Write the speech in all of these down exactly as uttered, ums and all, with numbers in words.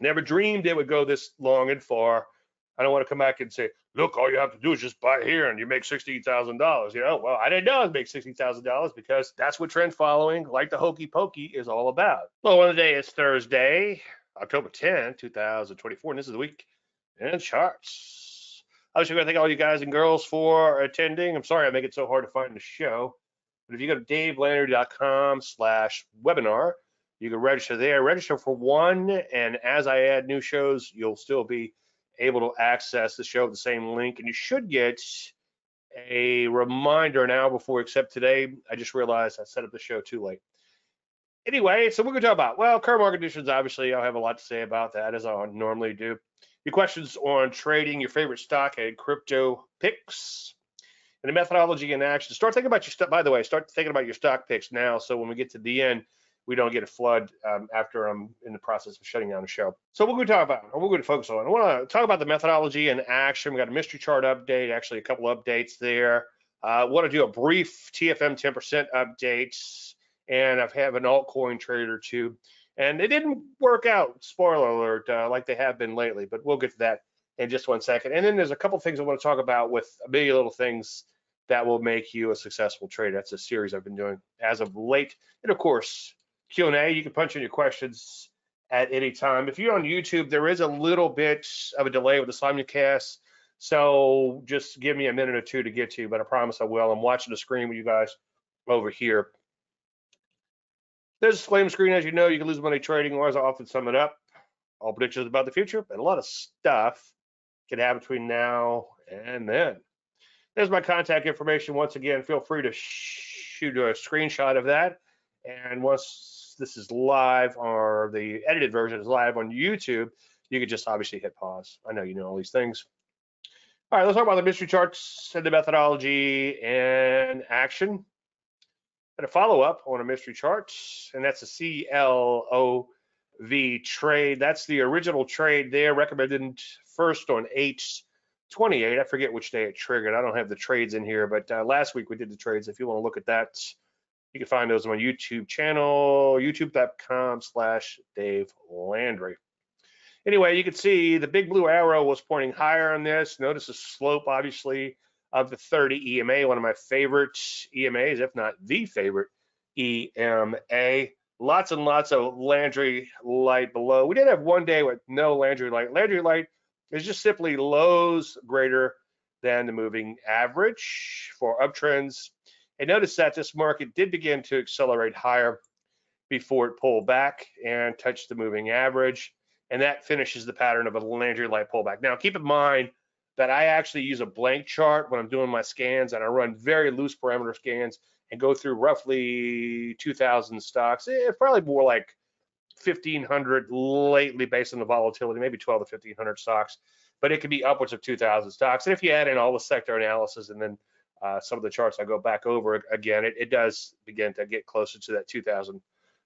Never dreamed it would go this long and far. I don't want to come back and say, look, all you have to do is just buy here and you make sixteen thousand dollars. You know, well, I didn't know I'd make sixteen thousand dollars because that's what trend following, like the hokey pokey, is all about. Low of the day is Thursday, October tenth, two thousand twenty-four, and this is the week in charts. I wish I could thank all you guys and girls for attending. I'm sorry I make it so hard to find the show. But if you go to dave landry dot com slash webinar, you can register there. Register for one, and as I add new shows, you'll still be able to access the show at the same link, and you should get a reminder an hour before, except today, I just realized I set up the show too late. Anyway, so we're gonna talk about, well, current market conditions, obviously, I'll have a lot to say about that, as I normally do. Your questions on trading, your favorite stock and crypto picks, and the methodology in action. Start thinking about your stuff, by the way, start thinking about your stock picks now, so when we get to the end, we don't get a flood um, after I'm in the process of shutting down the show. So what we're going to talk about, what we're going to focus on, I want to talk about the methodology in action. We got a mystery chart update, actually a couple updates there. I uh, want to do a brief T F M ten percent updates, and I've had an altcoin trade or two, and it didn't work out, spoiler alert, uh, like they have been lately, but we'll get to that in just one second. And then there's a couple things I want to talk about with a million little things that will make you a successful trader. That's a series I've been doing as of late. And of course, Q and A, you can punch in your questions at any time. If you're on YouTube, there is a little bit of a delay with the simulcast, so just give me a minute or two to get to you, but I promise I will. I'm watching the screen with you guys over here. There's a disclaimer screen, as you know, you can lose money trading, or as I often sum it up, all predictions about the future, and a lot of stuff can happen between now and then. There's my contact information. Once again, feel free to shoot a screenshot of that, and once this is live, or the edited version is live on YouTube, you could just obviously hit pause. I know you know all these things. All right, let's talk about the mystery charts and the methodology and action. And a follow-up on a mystery chart, and that's a C L O V trade. That's the original trade there, recommended first on eight twenty-eight. I forget which day it triggered. I don't have the trades in here, but uh, last week we did the trades. If you want to look at that, you can find those on my YouTube channel, youtube dot com slash Dave Landry. Anyway, you can see the big blue arrow was pointing higher on this. Notice the slope, obviously, of the thirty E M A, one of my favorite E M As, if not the favorite E M A. Lots and lots of Landry light below. We did have one day with no Landry light. Landry light is just simply lows greater than the moving average for uptrends. And notice that this market did begin to accelerate higher before it pulled back and touched the moving average. And that finishes the pattern of a Landry light pullback. Now, keep in mind that I actually use a blank chart when I'm doing my scans, and I run very loose parameter scans and go through roughly two thousand stocks. It's probably more like fifteen hundred lately based on the volatility, maybe twelve to fifteen hundred stocks, but it could be upwards of two thousand stocks. And if you add in all the sector analysis and then Uh, some of the charts I go back over again, it, it does begin to get closer to that two thousand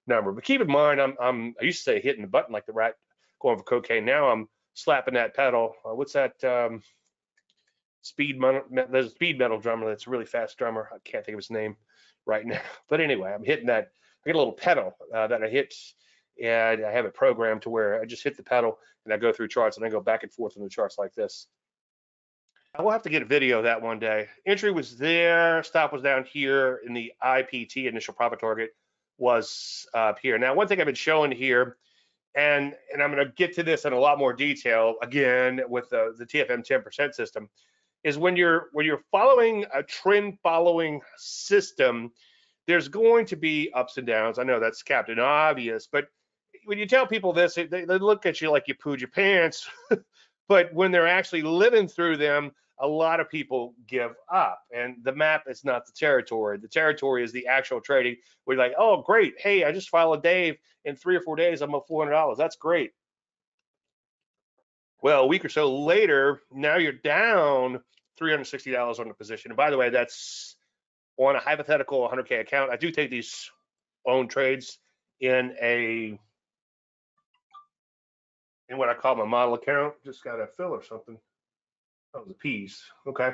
number. But keep in mind, I'm, I'm I used to say hitting the button like the rat going for cocaine. Now I'm slapping that pedal. Uh, what's that um, speed? There's a speed metal drummer that's a really fast drummer. I can't think of his name right now. But anyway, I'm hitting that. I get a little pedal uh, that I hit, and I have it programmed to where I just hit the pedal and I go through charts and I go back and forth on the charts like this. I will have to get a video of that one day. Entry was there, stop was down here, and the I P T, initial profit target, was up here. Now, one thing I've been showing here, and, and I'm going to get to this in a lot more detail, again, with the, the T F M ten percent system, is when you're, when you're following a trend-following system, there's going to be ups and downs. I know that's captain obvious, but when you tell people this, they, they look at you like you pooed your pants, but when they're actually living through them, a lot of people give up, and the map is not the territory. The territory is the actual trading. We're like, oh, great. Hey, I just followed Dave. In three or four days, I'm up four hundred dollars. That's great. Well, a week or so later, now you're down three hundred sixty dollars on the position. And by the way, that's on a hypothetical one hundred K account. I do take these own trades in a in what I call my model account. Just got a fill or something. Oh, the peas, okay.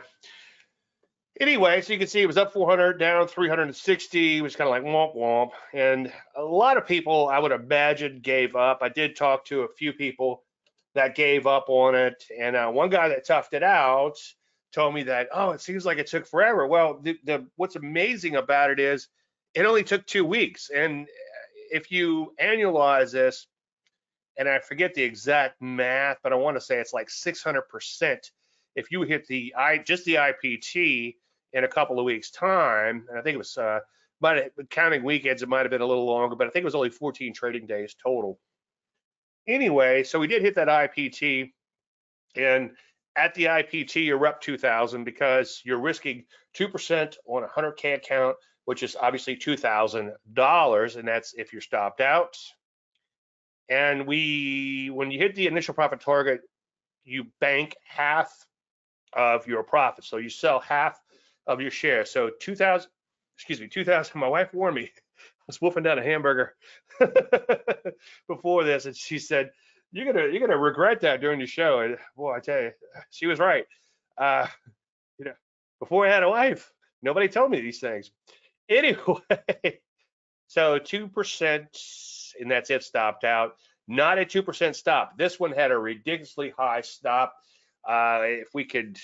Anyway, so you can see it was up four hundred, down three hundred sixty. It was kind of like womp womp. And a lot of people, I would imagine, gave up. I did talk to a few people that gave up on it. And uh, one guy that toughed it out told me that, oh, it seems like it took forever. Well, the, the what's amazing about it is it only took two weeks. And if you annualize this, and I forget the exact math, but I want to say it's like six hundred percent. If you hit the I just the I P T in a couple of weeks' time, and I think it was, uh, but counting weekends, it might have been a little longer, but I think it was only fourteen trading days total. Anyway, so we did hit that I P T, and at the I P T, you're up two thousand because you're risking two percent on a one hundred K account, which is obviously two thousand dollars, and that's if you're stopped out. And we, when you hit the initial profit target, you bank half of your profit. So you sell half of your share. So two thousand, excuse me, two thousand, my wife warned me. I was wolfing down a hamburger before this, and she said, You're gonna you're gonna regret that during the show. And boy, I tell you, she was right. Uh, you know, before I had a wife, nobody told me these things. Anyway, so two percent, and that's it. Stopped out. Not a two percent stop. This one had a ridiculously high stop. Uh, if we could,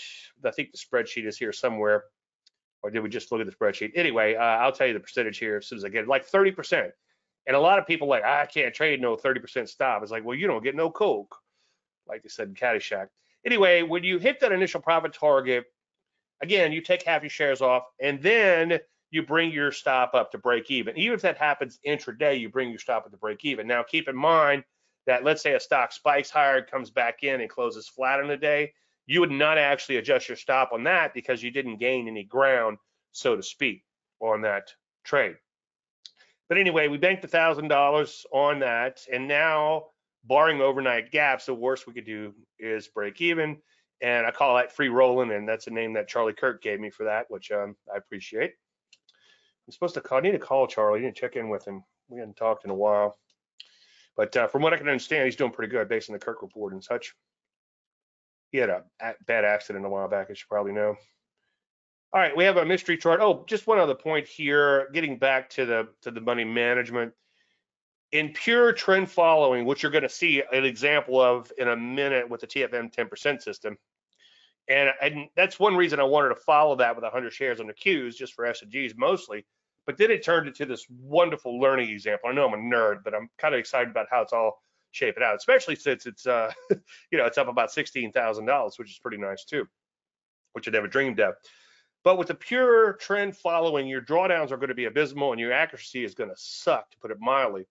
I think the spreadsheet is here somewhere, or did we just look at the spreadsheet? Anyway, uh, I'll tell you the percentage here as soon as I get it. Like thirty percent. And a lot of people like, I can't trade no thirty percent stop. It's like, well, you don't get no coke, like they said in Caddyshack. Anyway, when you hit that initial profit target, again, you take half your shares off, and then you bring your stop up to break even. Even if that happens intraday, you bring your stop up to break even. Now, keep in mind that let's say a stock spikes higher, comes back in, and closes flat on the day. You would not actually adjust your stop on that because you didn't gain any ground, so to speak, on that trade. But anyway, we banked one thousand dollars on that, and now, barring overnight gaps, the worst we could do is break even, and I call that free rolling, and that's a name that Charlie Kirk gave me for that, which um, I appreciate. I'm supposed to call, I need to call Charlie, I need to check in with him. We hadn't talked in a while, but uh, from what I can understand, he's doing pretty good based on the Kirk Report and such. He had a bad accident a while back, as you probably know. All right, we have a mystery chart. Oh, just one other point here, getting back to the to the money management. In pure trend following, which you're going to see an example of in a minute with the T F M ten percent system, and, and that's one reason I wanted to follow that with one hundred shares on the Qs, just for S and Gs mostly, but then it turned into this wonderful learning example. I know I'm a nerd, but I'm kind of excited about how it's all shaping out, especially since it's, uh, you know, it's up about sixteen thousand dollars, which is pretty nice too, which I never dreamed of. But with the pure trend following, your drawdowns are going to be abysmal and your accuracy is going to suck, to put it mildly.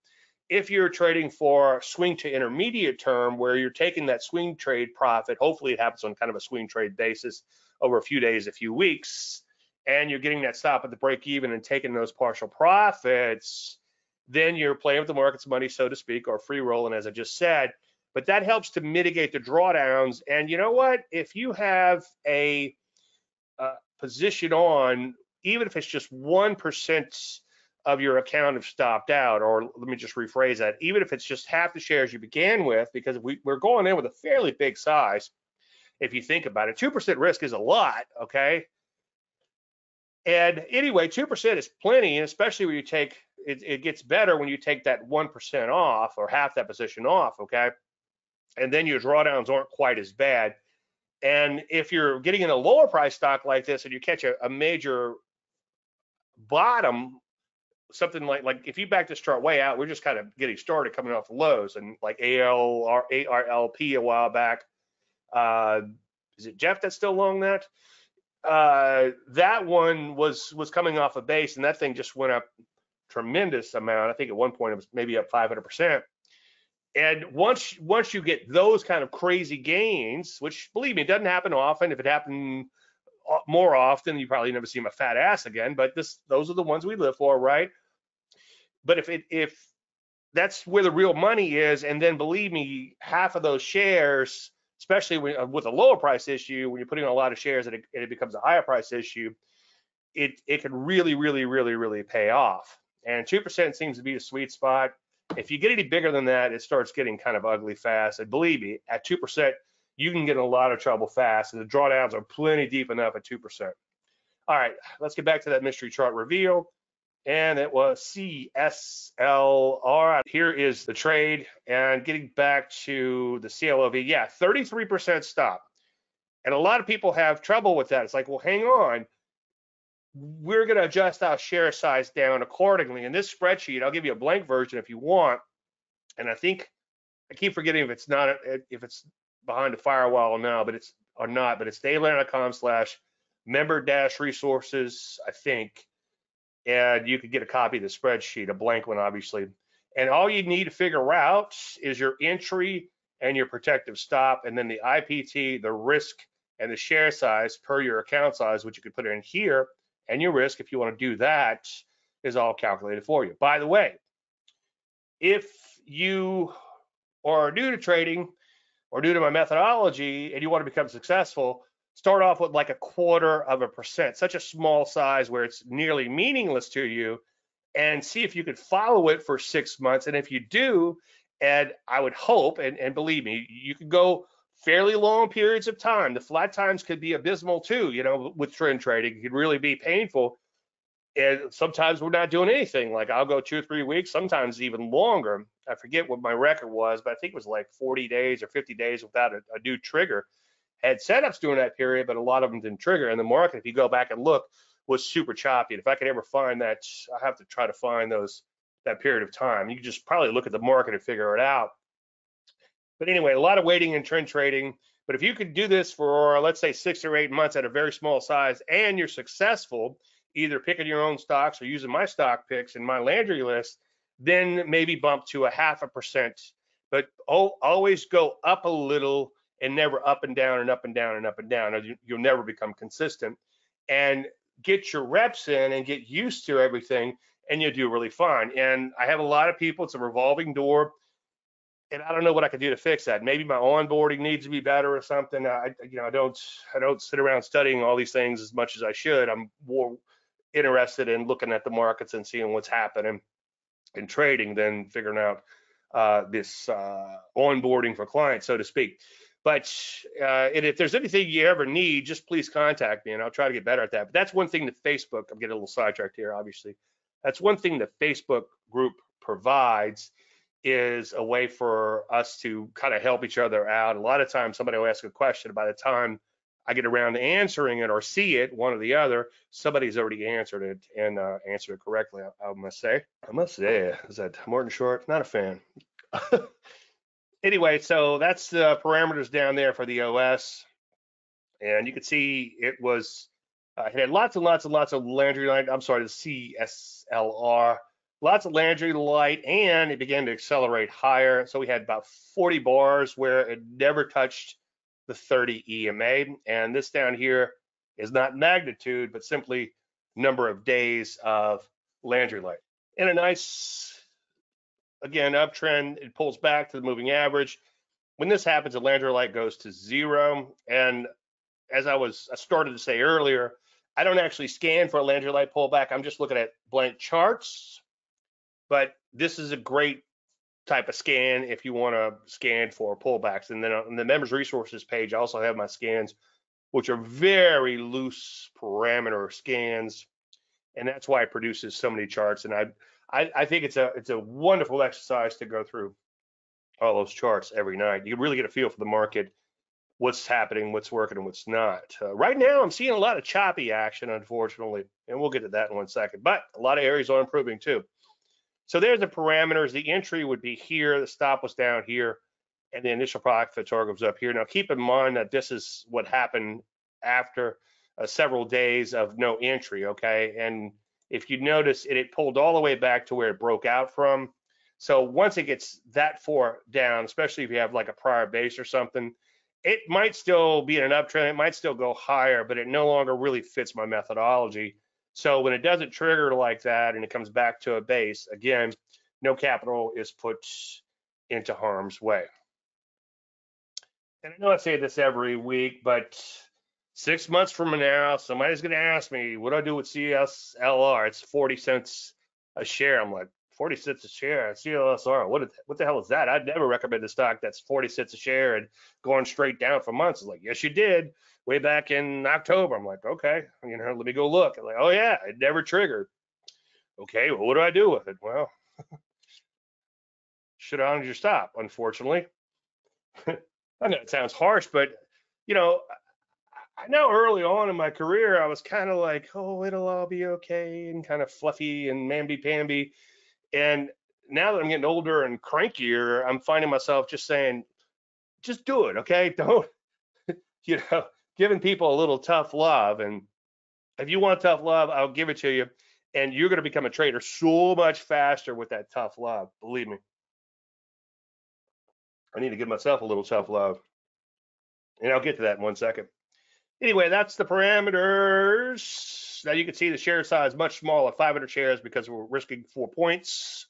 If you're trading for swing to intermediate term, where you're taking that swing trade profit, hopefully it happens on kind of a swing trade basis over a few days, a few weeks, and you're getting that stop at the break even and taking those partial profits, then you're playing with the market's money, so to speak, or free rolling, as I just said. But that helps to mitigate the drawdowns. And you know what? If you have a uh, position on, even if it's just one percent of your account have stopped out, or let me just rephrase that, even if it's just half the shares you began with, because we, we're going in with a fairly big size if you think about it. Two percent risk is a lot, okay? And anyway, two percent is plenty, and especially when you take it, it gets better when you take that one percent off, or half that position off, okay? And then your drawdowns aren't quite as bad. And if you're getting in a lower price stock like this and you catch a, a major bottom, something like, like if you back this chart way out, we're just kind of getting started coming off the lows, and like A R L P a while back. Uh, is it Jeff that's still long that? Uh, that one was, was coming off a base, and that thing just went up tremendous amount. I think at one point it was maybe up five hundred percent. And once once you get those kind of crazy gains, which, believe me, it doesn't happen often. If it happened more often, you probably never see my fat ass again. But this, those are the ones we live for, right? But if it, if that's where the real money is, and then believe me, half of those shares, especially when, with a lower price issue, when you're putting on a lot of shares and it, and it becomes a higher price issue, it it can really, really, really, really pay off. And two percent seems to be a sweet spot. If you get any bigger than that, it starts getting kind of ugly fast. And believe me, at two percent, you can get in a lot of trouble fast, and the drawdowns are plenty deep enough at two percent. All right, let's get back to that mystery chart reveal. And it was C S L R. Here is the trade. And getting back to the C L O V, yeah, thirty-three percent stop. And a lot of people have trouble with that. It's like, well, hang on. We're going to adjust our share size down accordingly. In this spreadsheet, I'll give you a blank version if you want. And I think, I keep forgetting if it's not, if it's behind a firewall now, but it's, or not, but it's davelandry.com slash member dash resources, I think. And you could get a copy of the spreadsheet, a blank one, obviously. And all you need to figure out is your entry and your protective stop, and then the I P T, the risk, and the share size per your account size, which you could put in here. And your risk, if you want to do that, is all calculated for you. By the way, if you are new to trading or new to my methodology and you want to become successful, start off with like a quarter of a percent, such a small size where it's nearly meaningless to you, and see if you could follow it for six months. And if you do, and I would hope, and, and believe me, you could go fairly long periods of time. The flat times could be abysmal too, you know, with trend trading. It could really be painful. And sometimes we're not doing anything. Like I'll go two or three weeks, sometimes even longer. I forget what my record was, but I think it was like forty days or fifty days without a, a new trigger. Had setups during that period, but a lot of them didn't trigger. And the market, if you go back and look, was super choppy. And if I could ever find that, I have to try to find those, that period of time. You can just probably look at the market and figure it out. But anyway, a lot of waiting and trend trading. But if you could do this for, let's say, six or eight months at a very small size, and you're successful, either picking your own stocks or using my stock picks in my Landry list, then maybe bump to a half a percent. But oh, always go up a little, and never up and down and up and down and up and down, or you, you'll never become consistent. And get your reps in and get used to everything, and you'll do really fine. And I have a lot of people, it's a revolving door, and I don't know what I can do to fix that. Maybe my onboarding needs to be better or something. I, you know, I don't, I don't sit around studying all these things as much as I should. I'm more interested in looking at the markets and seeing what's happening and trading than figuring out uh, this uh, onboarding for clients, so to speak. But uh, and if there's anything you ever need, just please contact me, and I'll try to get better at that. But that's one thing that Facebook, I'm getting a little sidetracked here, obviously. That's one thing the Facebook group provides, is a way for us to kind of help each other out. A lot of times somebody will ask a question. By the time I get around to answering it or see it, one or the other, somebody's already answered it and uh, answered it correctly, I, I must say. I must say, is that Martin Short? Not a fan. Anyway, so that's the parameters down there for the O S. And you can see it was, uh, it had lots and lots and lots of Landry light. I'm sorry, the C S L R. Lots of Landry light, and it began to accelerate higher. So we had about forty bars where it never touched the thirty E M A. And this down here is not magnitude, but simply number of days of Landry light. And a nice, again, uptrend, it pulls back to the moving average. When this happens, the Landry light goes to zero. And as I was I started to say earlier, I don't actually scan for a Landry light pullback. I'm just looking at blank charts. But this is a great type of scan if you want to scan for pullbacks. And then on the members resources page, I also have my scans, which are very loose parameter scans. And that's why it produces so many charts. And I I, I think it's a it's a wonderful exercise to go through all those charts every night. You really get a feel for the market, what's happening, what's working, and what's not. Uh, right now, I'm seeing a lot of choppy action, unfortunately, and we'll get to that in one second. But a lot of areas are improving too. So there's the parameters. The entry would be here. The stop was down here, and the initial profit target was up here. Now, keep in mind that this is what happened after uh, several days of no entry. Okay, and if you notice, it, it pulled all the way back to where it broke out from. So once it gets that far down, especially if you have like a prior base or something, it might still be in an uptrend. It might still go higher, but it no longer really fits my methodology. So when it doesn't trigger like that and it comes back to a base, again, no capital is put into harm's way. And I know I say this every week, but six months from now, somebody's going to ask me, what do I do with C S L R? It's forty cents a share. I'm like, forty cents a share, C L S R, what, what the hell is that? I'd never recommend a stock that's forty cents a share and going straight down for months. It's like, yes, you did way back in October. I'm like, okay, you know, let me go look. I'm like, oh yeah, it never triggered. Okay, well, what do I do with it? Well, should have owned your stop, unfortunately. I know it sounds harsh, but, you know, I know early on in my career, I was kind of like, oh, it'll all be okay, and kind of fluffy and mamby-pamby. And now that I'm getting older and crankier, I'm finding myself just saying, just do it, okay? Don't, you know, giving people a little tough love. And if you want tough love, I'll give it to you. And you're going to become a trader so much faster with that tough love, believe me. I need to give myself a little tough love. And I'll get to that in one second. Anyway, that's the parameters. Now you can see the share size much smaller, five hundred shares, because we're risking four points.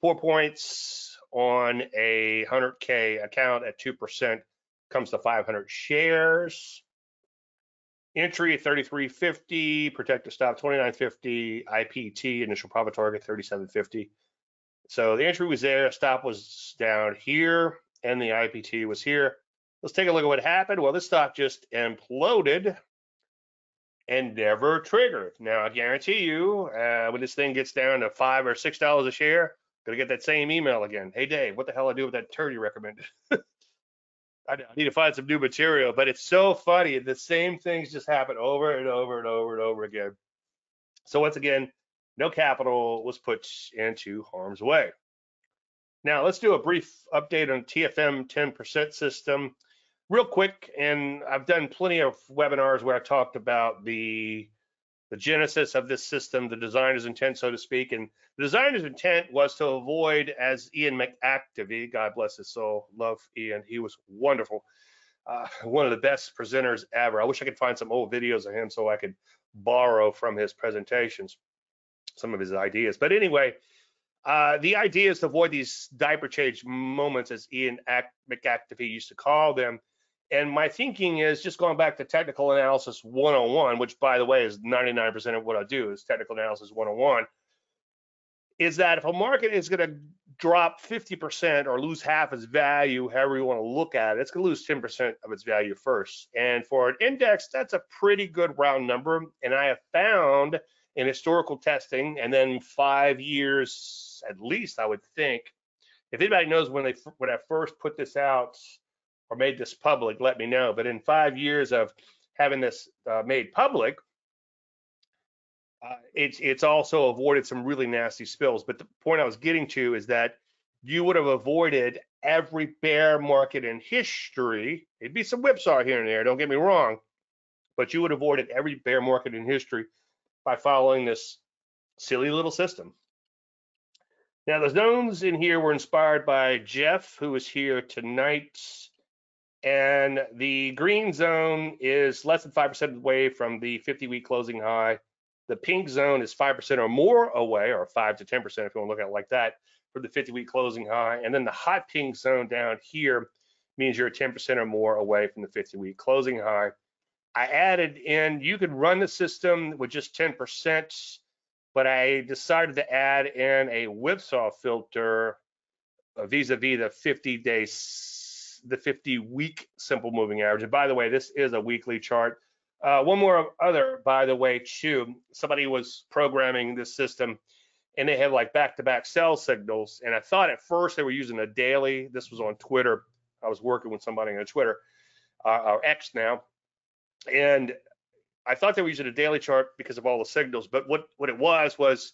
Four points on a one hundred K account at two percent comes to five hundred shares. Entry thirty-three fifty, protective stop twenty-nine fifty, I P T, initial profit target thirty-seven fifty. So the entry was there, stop was down here, and the I P T was here. Let's take a look at what happened. Well, this stock just imploded and never triggered. Now, I guarantee you, uh, when this thing gets down to five or six dollars a share, gonna get that same email again. Hey, Dave, what the hell I do with that turd you recommended? I need to find some new material, but it's so funny. The same things just happen over and over and over and over again. So once again, no capital was put into harm's way. Now let's do a brief update on T F M ten percent system. Real quick, and I've done plenty of webinars where I talked about the, the genesis of this system, the designer's intent, so to speak. And the designer's intent was to avoid, as Ian McActivey, God bless his soul, love Ian, he was wonderful. Uh, one of the best presenters ever. I wish I could find some old videos of him so I could borrow from his presentations, some of his ideas. But anyway, Uh, the idea is to avoid these diaper change moments, as Ian McActivey used to call them. And my thinking is just going back to technical analysis one oh one, which, by the way, is ninety-nine percent of what I do is technical analysis one oh one, is that if a market is going to drop fifty percent or lose half its value, however you want to look at it, it's going to lose ten percent of its value first. And for an index, that's a pretty good round number. And I have found in historical testing, and then five years at least, I would think, if anybody knows when they when I first put this out or made this public, let me know. But in five years of having this uh, made public, uh, it's it's also avoided some really nasty spills. But the point I was getting to is that you would have avoided every bear market in history. It'd be some whipsaw here and there, don't get me wrong, but you would have avoided every bear market in history by following this silly little system. Now, the zones in here were inspired by Jeff, who is here tonight. And the green zone is less than five percent away from the fifty-week closing high. The pink zone is five percent or more away, or five to ten percent if you want to look at it like that, for the fifty-week closing high. And then the hot pink zone down here means you're ten percent or more away from the fifty-week closing high. I added in, you could run the system with just ten percent. But I decided to add in a whipsaw filter vis-a-vis the fifty-day, the fifty-week simple moving average. And by the way, this is a weekly chart. Uh, one more other, by the way, too. Somebody was programming this system, and they had like back-to-back sell signals. And I thought at first they were using a daily. This was on Twitter. I was working with somebody on Twitter, uh, or X now, and I thought they were using a daily chart because of all the signals, but what, what it was was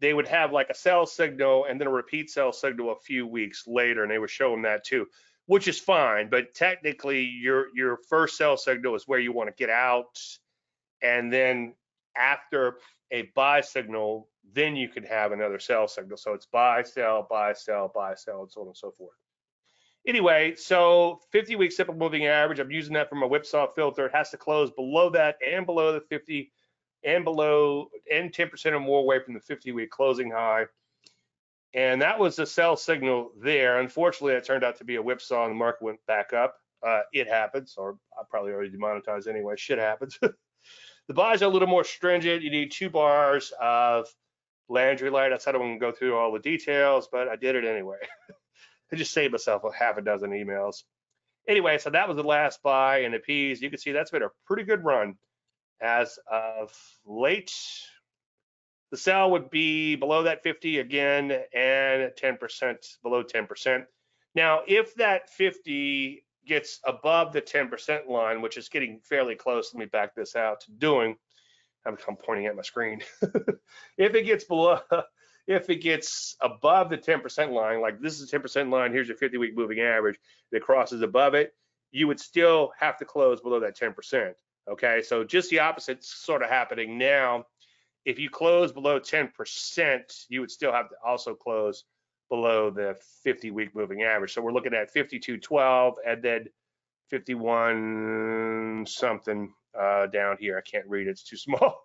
they would have like a sell signal and then a repeat sell signal a few weeks later, and they were showing that too, which is fine, but technically your your first sell signal is where you want to get out, and then after a buy signal, then you could have another sell signal. So it's buy, sell, buy, sell, buy, sell, and so on and so forth. Anyway, so fifty-week simple moving average, I'm using that for my whipsaw filter. It has to close below that and below the fifty and below and ten percent or more away from the fifty-week closing high. And that was the sell signal there. Unfortunately, that turned out to be a whipsaw and the market went back up. Uh, it happens, or I probably already demonetized anyway. Shit happens. The buys are a little more stringent. You need two bars of Landry Light. I said I wouldn't go through all the details, but I did it anyway. I just saved myself a half a dozen emails. Anyway, so that was the last buy in the P's. You can see that's been a pretty good run as of late. The sell would be below that fifty again and ten percent, below ten percent. Now, if that fifty gets above the ten percent line, which is getting fairly close, let me back this out to doing, I'm, I'm pointing at my screen. If it gets below, if it gets above the ten percent line, like this is the ten percent line, here's your fifty-week moving average, that crosses above it, you would still have to close below that ten percent, okay? So just the opposite sort of happening now. If you close below ten percent, you would still have to also close below the fifty-week moving average. So we're looking at fifty-two twelve and then fifty-one something uh, down here. I can't read, it's too small.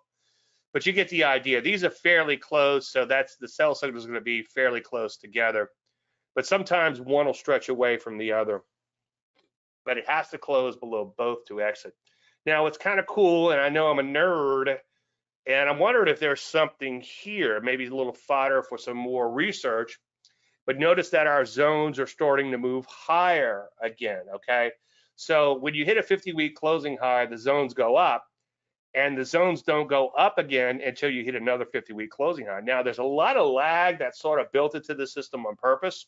But you get the idea. These are fairly close, so that's the sell signal is going to be fairly close together. But sometimes one will stretch away from the other. But it has to close below both to exit. Now, it's kind of cool, and I know I'm a nerd, and I'm wondering if there's something here, maybe a little fodder for some more research. But notice that our zones are starting to move higher again, okay? So when you hit a fifty-week closing high, the zones go up, and the zones don't go up again until you hit another fifty-week closing high. Now, there's a lot of lag that's sort of built into the system on purpose,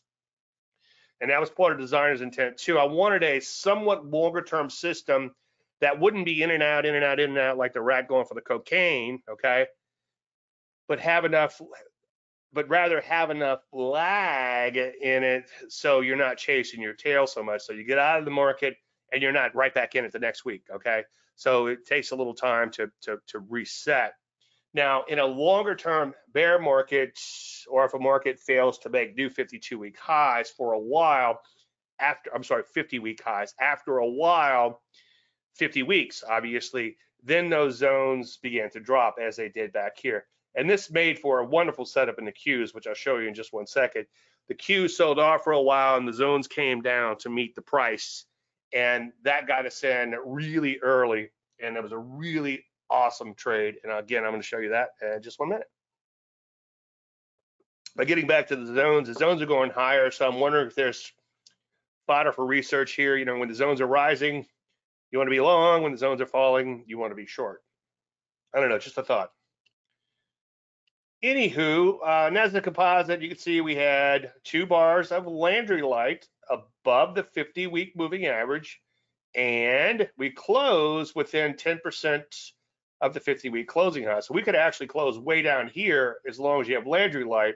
and that was part of designer's intent too. I wanted a somewhat longer-term system that wouldn't be in and out, in and out, in and out, like the rat going for the cocaine, okay? But have enough... but rather have enough lag in it so you're not chasing your tail so much. So you get out of the market and you're not right back in it the next week, okay? So it takes a little time to, to, to reset. Now, in a longer-term bear market, or if a market fails to make new fifty-two-week highs for a while, after I'm sorry, fifty-week highs, after a while, fifty weeks, obviously, then those zones began to drop as they did back here. And this made for a wonderful setup in the Qs, which I'll show you in just one second. The Qs sold off for a while and the zones came down to meet the price. And that got us in really early. And it was a really awesome trade. And again, I'm gonna show you that in just one minute. But getting back to the zones, the zones are going higher. So I'm wondering if there's fodder for research here. You know, when the zones are rising, you wanna be long. When the zones are falling, you wanna be short. I don't know, just a thought. Anywho, uh, NASDAQ composite, you can see we had two bars of Landry light above the fifty-week moving average, and we closed within ten percent of the fifty-week closing high. So we could actually close way down here as long as you have Landry light,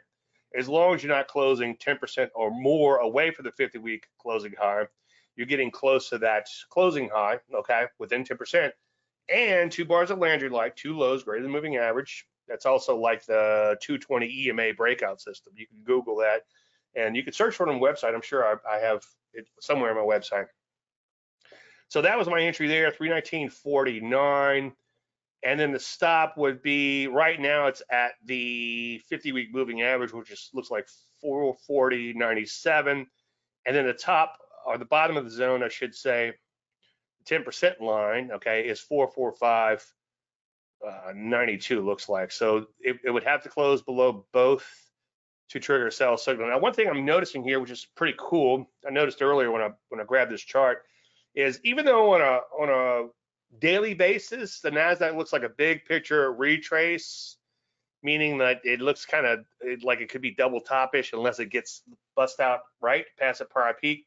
as long as you're not closing ten percent or more away from the fifty-week closing high. You're getting close to that closing high, okay, within ten percent, and two bars of Landry light, two lows greater than moving average. That's also like the two twenty E M A breakout system. You can Google that, and you can search for it on the website. I'm sure I, I have it somewhere on my website. So that was my entry there, three nineteen forty-nine. And then the stop would be, right now it's at the fifty-week moving average, which is, looks like four forty ninety-seven. And then the top, or the bottom of the zone, I should say, ten percent line, okay, is four forty-five. Uh, ninety-two looks like. So it, it would have to close below both to trigger a sell signal. Now, one thing I'm noticing here, which is pretty cool, I noticed earlier when I when I grabbed this chart, is even though on a on a daily basis the NASDAQ looks like a big picture retrace, meaning that it looks kind of like it could be double topish unless it gets bust out right past a prior peak.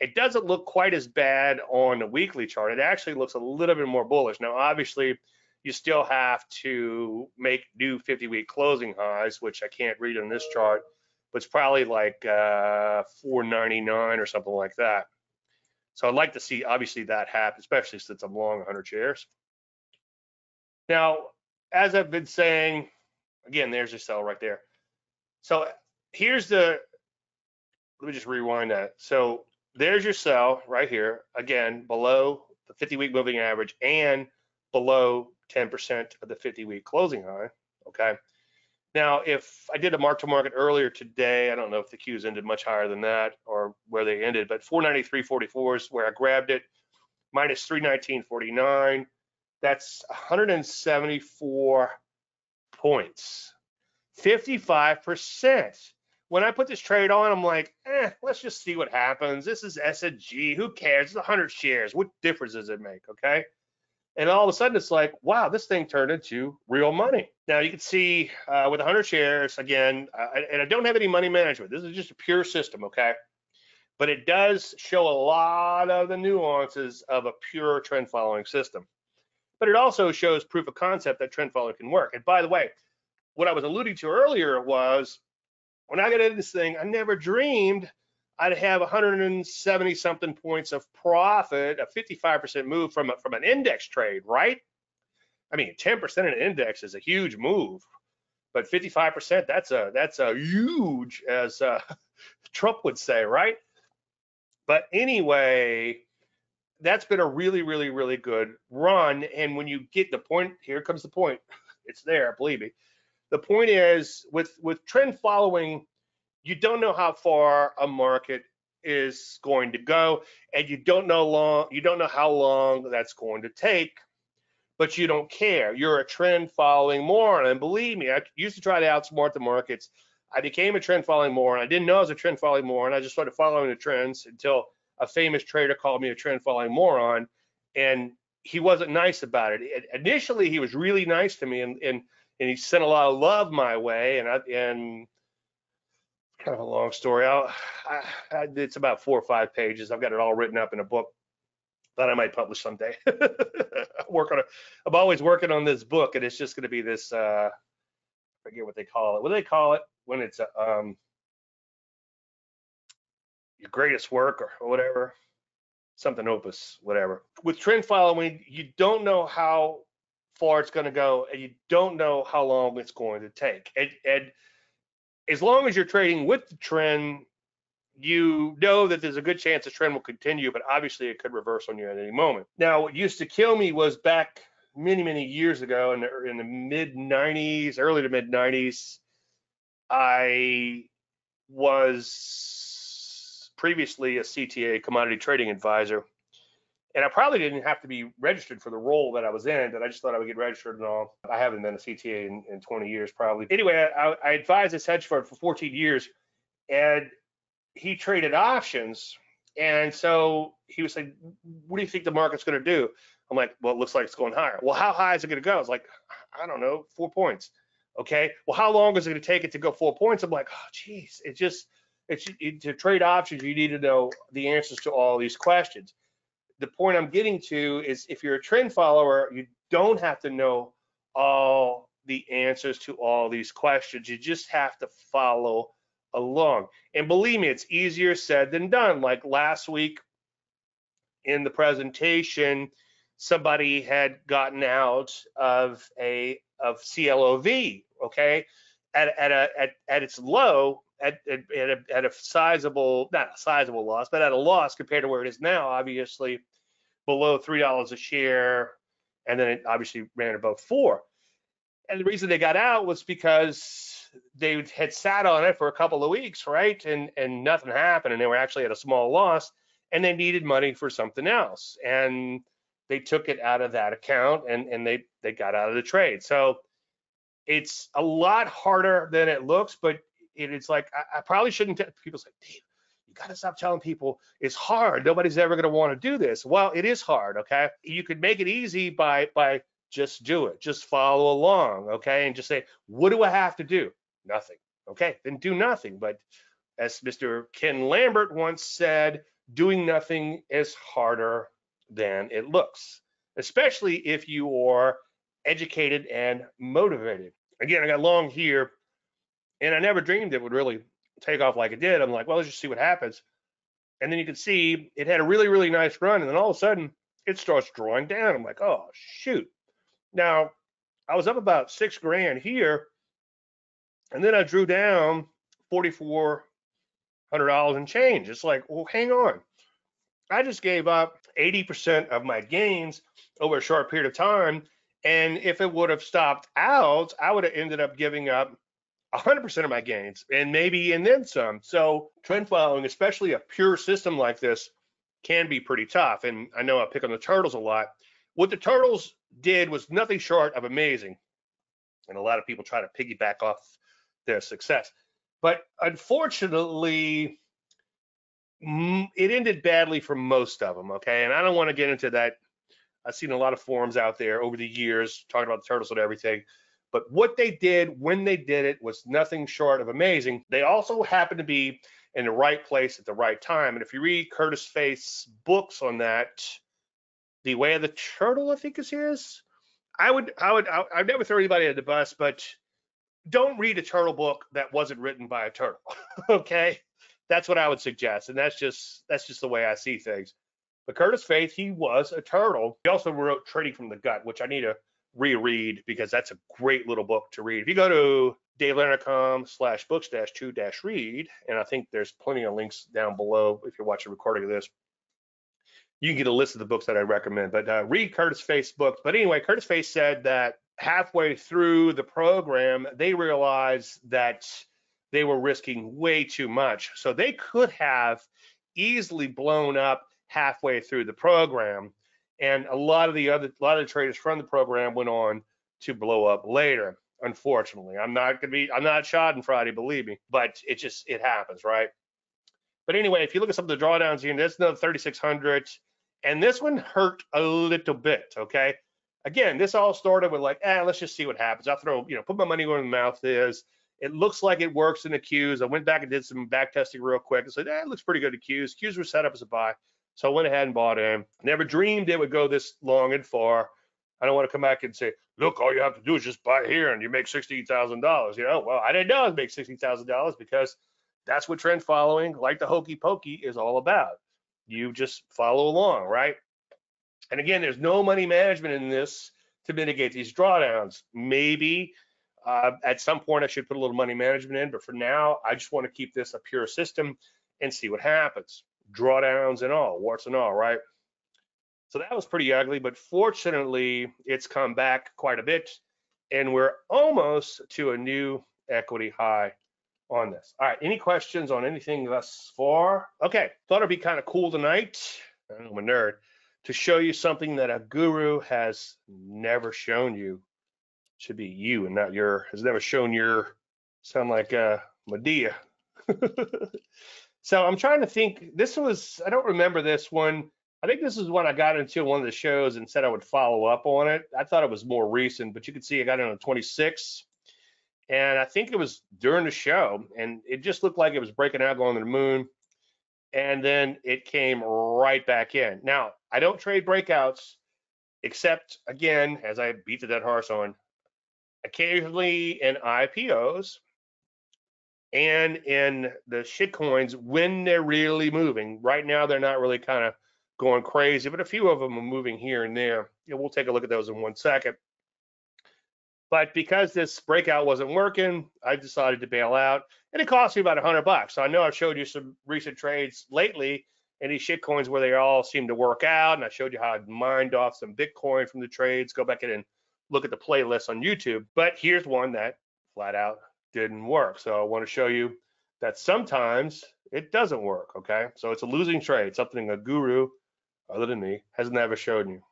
It doesn't look quite as bad on the weekly chart. It actually looks a little bit more bullish. Now, obviously, you still have to make new fifty-week closing highs, which I can't read on this chart, but it's probably like uh, four ninety-nine or something like that. So I'd like to see, obviously, that happen, especially since I'm long one hundred shares. Now, as I've been saying, again, there's your sell right there. So here's the, let me just rewind that. So there's your sell right here, again, below the fifty-week moving average and below ten percent of the fifty-week closing high, okay? Now, if I did a mark-to-market earlier today, I don't know if the Qs ended much higher than that or where they ended, but four ninety-three forty-four is where I grabbed it, minus three nineteen forty-nine. That's one hundred seventy-four points. fifty-five percent. When I put this trade on, I'm like, eh, let's just see what happens. This is S and G. Who cares? It's one hundred shares. What difference does it make? Okay. And all of a sudden, it's like, wow, this thing turned into real money. Now, you can see uh, with one hundred shares, again, I, and I don't have any money management. This is just a pure system, okay? But it does show a lot of the nuances of a pure trend following system. But it also shows proof of concept that trend following can work. And by the way, what I was alluding to earlier was when I got into this thing, I never dreamed I'd have one hundred seventy something points of profit, a fifty-five percent move from a, from an index trade, right? I mean, ten percent in an index is a huge move, but fifty-five percent, that's a that's a huge, as uh, Trump would say, right? But anyway, that's been a really, really, really good run. And when you get the point, here comes the point. It's there, believe me. The point is, with with trend following, you don't know how far a market is going to go, and you don't know long, you don't know how long that's going to take, but you don't care. You're a trend following moron. And believe me, I used to try to outsmart the markets. I became a trend following moron. I didn't know I was a trend following moron. I just started following the trends until a famous trader called me a trend following moron, and he wasn't nice about it. Initially, he was really nice to me, and and, and he sent a lot of love my way, and I and kind of a long story. I, I, it's about four or five pages. I've got it all written up in a book that I might publish someday. Work on it. I'm always working on this book, and it's just going to be this. Uh, I forget what they call it. What do they call it when it's a, um, your greatest work or, or whatever? Something opus, whatever. With trend following, you don't know how far it's going to go, and you don't know how long it's going to take. And and as long as you're trading with the trend, you know that there's a good chance the trend will continue, but obviously it could reverse on you at any moment. Now, what used to kill me was back many, many years ago in the, in the mid nineties, early to mid nineties, I was previously a C T A, commodity trading advisor, and I probably didn't have to be registered for the role that I was in, but I just thought I would get registered and all. I haven't been a C T A in, in twenty years, probably. Anyway, I, I advised this hedge fund for fourteen years, and he traded options. And so he was like, what do you think the market's going to do? I'm like, well, it looks like it's going higher. Well, how high is it going to go? I was like, I don't know, four points. Okay. Well, how long is it going to take it to go four points? I'm like, oh, geez, it just, it's it, to trade options, you need to know the answers to all these questions. The point I'm getting to is, if you're a trend follower, you don't have to know all the answers to all these questions. You just have to follow along. And believe me, it's easier said than done. Like last week in the presentation, somebody had gotten out of a of C L O V, okay, at at a at, at its low. At, at, at, a, at a sizable, not a sizable loss, but at a loss compared to where it is now, obviously below three dollars a share, and then it obviously ran above four. And the reason they got out was because they had sat on it for a couple of weeks, right? And, and nothing happened, and they were actually at a small loss, and they needed money for something else. And they took it out of that account, and, and they, they got out of the trade. So it's a lot harder than it looks, but And it's like, I, I probably shouldn't tell people. Say, Dave, you got to stop telling people it's hard. Nobody's ever going to want to do this. Well, it is hard, okay? You could make it easy by by just do it. Just follow along, okay? And just say, what do I have to do? Nothing. Okay, then do nothing. But as Mister Ken Lambert once said, doing nothing is harder than it looks, especially if you are educated and motivated. Again, I got long here. And I never dreamed it would really take off like it did. I'm like, well, let's just see what happens. And then you can see it had a really, really nice run. And then all of a sudden, it starts drawing down. I'm like, oh, shoot. Now, I was up about six grand here. And then I drew down four thousand four hundred dollars and change. It's like, well, hang on. I just gave up eighty percent of my gains over a short period of time. And if it would have stopped out, I would have ended up giving up one hundred percent of my gains, and maybe and then some. So trend following, especially a pure system like this, can be pretty tough. And I know I pick on the turtles a lot. What the turtles did was nothing short of amazing. And a lot of people try to piggyback off their success. But unfortunately, it ended badly for most of them, okay? And I don't want to get into that. I've seen a lot of forums out there over the years talking about the turtles and everything. But what they did when they did it was nothing short of amazing. They also happened to be in the right place at the right time. And if you read Curtis Faith's books on that, The Way of the Turtle, I think is his. I would, I would, I, I'd never throw anybody under the bus, but don't read a turtle book that wasn't written by a turtle. Okay, that's what I would suggest, and that's just that's just the way I see things. But Curtis Faith, he was a turtle. He also wrote Trading from the Gut, which I need to reread because that's a great little book to read. If you go to dave landry dot com slash books dash two dash read, and I think there's plenty of links down below if you're watching a recording of this. You can get a list of the books that I recommend, but uh, read Curtis Faith's books. But anyway, Curtis Faith said that halfway through the program, they realized that they were risking way too much. So they could have easily blown up halfway through the program. And a lot of the other, a lot of the traders from the program went on to blow up later. Unfortunately, I'm not gonna be, I'm not Schadenfreude, believe me, but it just, it happens, right? But anyway, if you look at some of the drawdowns here, that's another thirty-six hundred. And this one hurt a little bit, okay? Again, this all started with like, eh, let's just see what happens. I'll throw, you know, put my money where my mouth is. It looks like it works in the Qs. I went back and did some back testing real quick and said, eh, it looks pretty good to Qs. Qs were set up as a buy. So I went ahead and bought in. Never dreamed it would go this long and far. I don't want to come back and say, look, all you have to do is just buy here and you make sixteen thousand dollars. You know, well, I didn't know I was making sixteen thousand dollars because that's what trend following, like the hokey pokey, is all about. You just follow along, right? And again, there's no money management in this to mitigate these drawdowns. Maybe uh, at some point I should put a little money management in, but for now, I just want to keep this a pure system and see what happens. Drawdowns and all, warts and all, right? So that was pretty ugly, but fortunately, it's come back quite a bit, and we're almost to a new equity high on this. All right, any questions on anything thus far? Okay, thought it'd be kind of cool tonight, I'm a nerd, to show you something that a guru has never shown you. Should be you and not your, has never shown your, sound like uh, Medea. So I'm trying to think, this was, I don't remember this one. I think this is one I got into one of the shows and said I would follow up on it. I thought it was more recent, but you can see I got in on twenty-six. And I think it was during the show, and it just looked like it was breaking out, going to the moon, and then it came right back in. Now, I don't trade breakouts, except, again, as I beat the dead horse on, occasionally in I P Os and in the shitcoins when they're really moving. Right now, they're not really kind of going crazy, but a few of them are moving here and there. Yeah, we'll take a look at those in one second. But because this breakout wasn't working, I decided to bail out, and it cost me about a hundred bucks. So I know I've showed you some recent trades lately, and these shit coins where they all seem to work out, and I showed you how I'd mined off some Bitcoin from the trades. Go back in and look at the playlist on YouTube. But here's one that flat out didn't work. So I want to show you that sometimes it doesn't work, okay? So it's a losing trade, something a guru, other than me, has never shown you.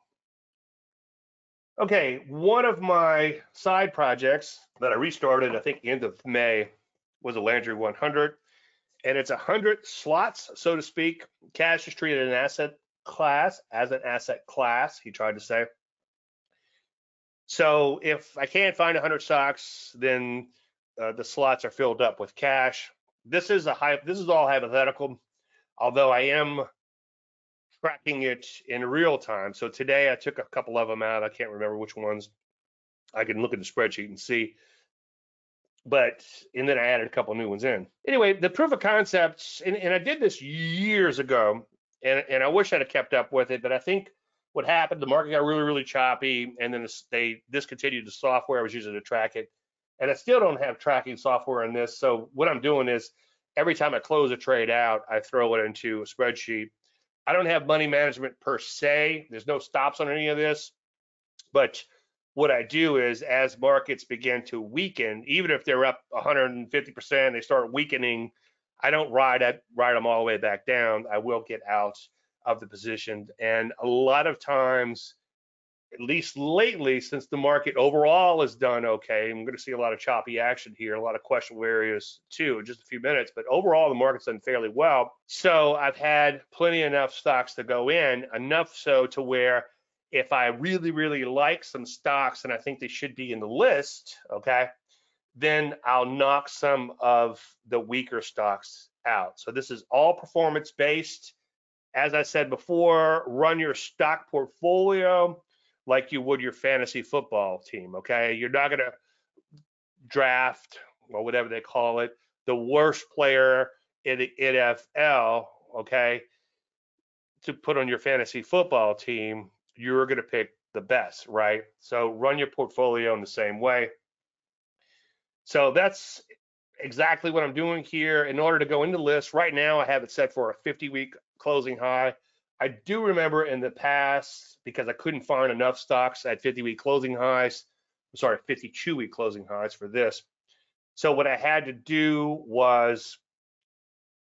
Okay, one of my side projects that I restarted, I think end of May, was a Landry one hundred, and it's one hundred slots, so to speak. Cash is treated an asset class as an asset class, he tried to say. So if I can't find one hundred stocks, then uh, the slots are filled up with cash. This is a high, this is all hypothetical, although I am tracking it in real time. So today I took a couple of them out. I can't remember which ones. I can look at the spreadsheet and see. But, and then I added a couple of new ones in. Anyway, the proof of concepts, and, and I did this years ago, and, and I wish I'd have kept up with it, but I think what happened, the market got really, really choppy, and then they discontinued the software I was using to track it. And I still don't have tracking software in this. So what I'm doing is every time I close a trade out, I throw it into a spreadsheet. I don't have money management per se. There's no stops on any of this. But what I do is as markets begin to weaken, even if they're up one hundred fifty percent, they start weakening, I don't ride, at, ride them all the way back down. I will get out of the position. And a lot of times at least lately, since the market overall has done okay. I'm going to see a lot of choppy action here, a lot of questionable areas too, in just a few minutes. But overall, the market's done fairly well. So I've had plenty enough stocks to go in, enough so to where if I really, really like some stocks and I think they should be in the list, okay, then I'll knock some of the weaker stocks out. So this is all performance-based. As I said before, run your stock portfolio like you would your fantasy football team, okay? You're not gonna draft, or whatever they call it, the worst player in the N F L, okay, to put on your fantasy football team. You're gonna pick the best, right? So run your portfolio in the same way. So that's exactly what I'm doing here. In order to go into list, right now I have it set for a fifty-week closing high. I do remember in the past, because I couldn't find enough stocks at fifty-week closing highs, I'm sorry, fifty-two-week closing highs for this. So what I had to do was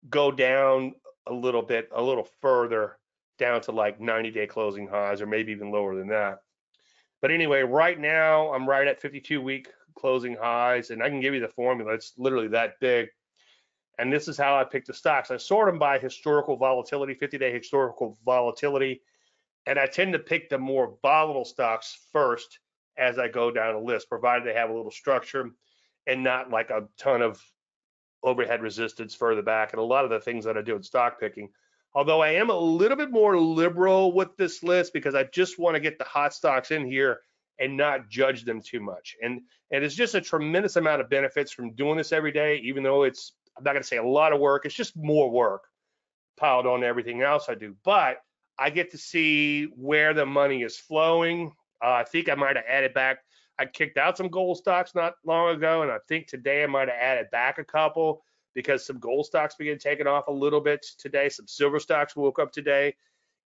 go down a little bit, a little further, down to like ninety-day closing highs or maybe even lower than that. But anyway, right now I'm right at fifty-two-week closing highs, and I can give you the formula. It's literally that big. And this is how I pick the stocks. I sort them by historical volatility, fifty-day historical volatility, and I tend to pick the more volatile stocks first as I go down the list, provided they have a little structure and not like a ton of overhead resistance further back and a lot of the things that I do in stock picking. Although I am a little bit more liberal with this list because I just want to get the hot stocks in here and not judge them too much. And, and it's just a tremendous amount of benefits from doing this every day, even though it's, I'm not gonna say a lot of work, it's just more work piled on everything else I do, but I get to see where the money is flowing. Uh, I think I might've added back, I kicked out some gold stocks not long ago, and I think today I might've added back a couple because some gold stocks began taking off a little bit today, some silver stocks woke up today,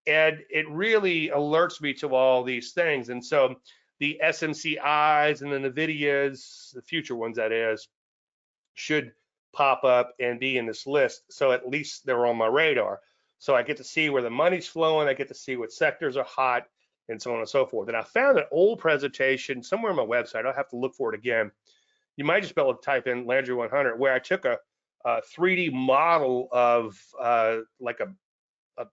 and it really alerts me to all these things. And so the S M C Is and the NVIDIAs, the future ones that is, should pop up and be in this list, so at least they're on my radar. So I get to see where the money's flowing, I get to see what sectors are hot, and so on and so forth. And I found an old presentation somewhere on my website, I'll have to look for it again. You might just be able to type in Landry one hundred, where I took a, a three D model of uh, like a, a,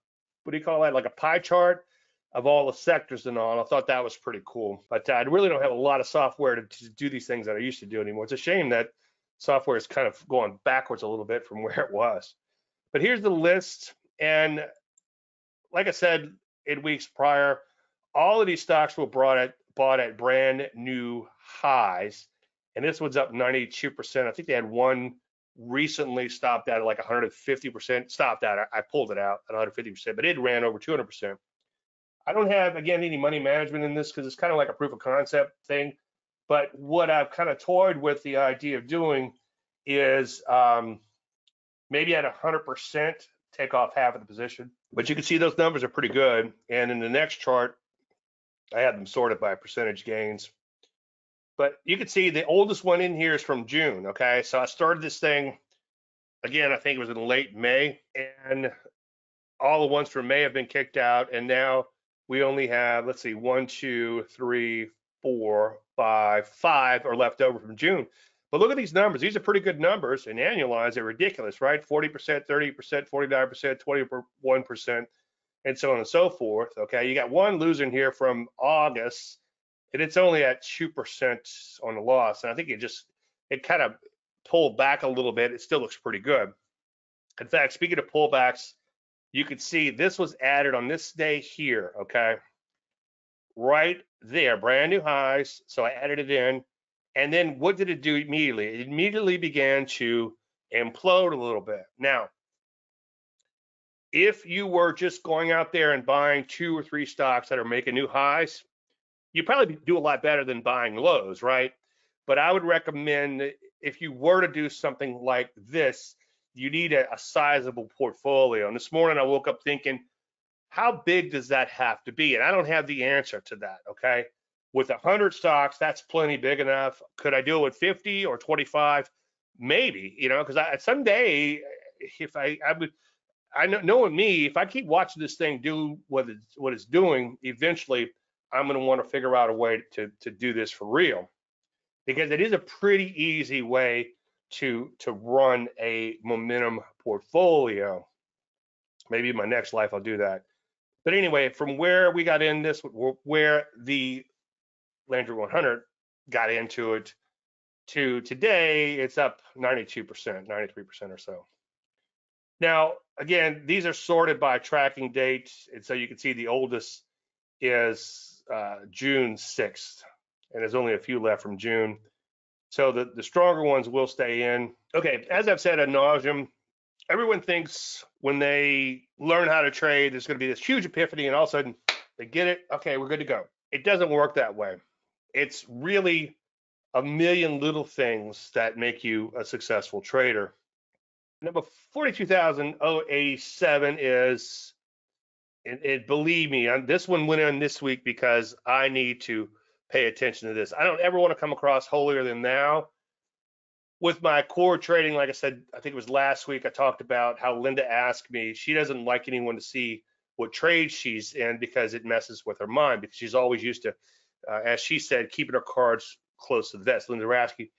what do you call that, like a pie chart of all the sectors and all, and I thought that was pretty cool. But I really don't have a lot of software to, to do these things that I used to do anymore. It's a shame that software is kind of going backwards a little bit from where it was. But here's the list. And like I said in weeks prior, all of these stocks were brought at, bought at brand new highs. And this one's up ninety-two percent. I think they had one recently stopped at like one hundred fifty percent, stopped at, I pulled it out at one hundred fifty percent, but it ran over two hundred percent. I don't have, again, any money management in this because it's kind of like a proof of concept thing. But what I've kind of toyed with the idea of doing is um, maybe at one hundred percent take off half of the position. But you can see those numbers are pretty good. And in the next chart, I had them sorted by percentage gains. But you can see the oldest one in here is from June, okay? So I started this thing, again, I think it was in late May. And all the ones from May have been kicked out. And now we only have, let's see, one, two, three, four, five, five are left over from June. But look at these numbers. These are pretty good numbers, and annualized, they're ridiculous, right? forty percent, thirty percent, forty-nine percent, twenty-one percent, and so on and so forth. Okay, you got one loser in here from August, and it's only at two percent on the loss. And I think it just, it kind of pulled back a little bit. It still looks pretty good. In fact, speaking of pullbacks, you could see this was added on this day here, okay? Right there, brand new highs. So I added it in, and then what did it do immediately? It immediately began to implode a little bit. Now, if you were just going out there and buying two or three stocks that are making new highs, you probably do a lot better than buying lows, right? But I would recommend if you were to do something like this, you need a, a sizable portfolio. And this morning I woke up thinking, how big does that have to be? And I don't have the answer to that, okay? With one hundred stocks, that's plenty big enough. Could I do it with fifty or twenty-five? Maybe, you know, because someday, if I, I would, I know, knowing me, if I keep watching this thing do what it's, what it's doing, eventually I'm going to want to figure out a way to to do this for real, because it is a pretty easy way to to run a momentum portfolio. Maybe in my next life I'll do that. But anyway, from where we got in this, where the Landry one hundred got into it to today, it's up ninety-two percent, ninety-three percent or so. Now, again, these are sorted by tracking date. And so you can see the oldest is uh, June sixth, and there's only a few left from June. So the, the stronger ones will stay in. Okay, as I've said ad nauseum, everyone thinks when they learn how to trade, there's going to be this huge epiphany, and all of a sudden they get it. Okay, we're good to go. It doesn't work that way. It's really a million little things that make you a successful trader. Number forty-two thousand eighty-seven is, and, and believe me, I'm, this one went in this week because I need to pay attention to this. I don't ever want to come across holier than thou. With my core trading, like I said, I think it was last week, I talked about how Linda asked me, she doesn't like anyone to see what trade she's in because it messes with her mind, because she's always used to, uh, as she said, keeping her cards close to the vest, Linda Rasky.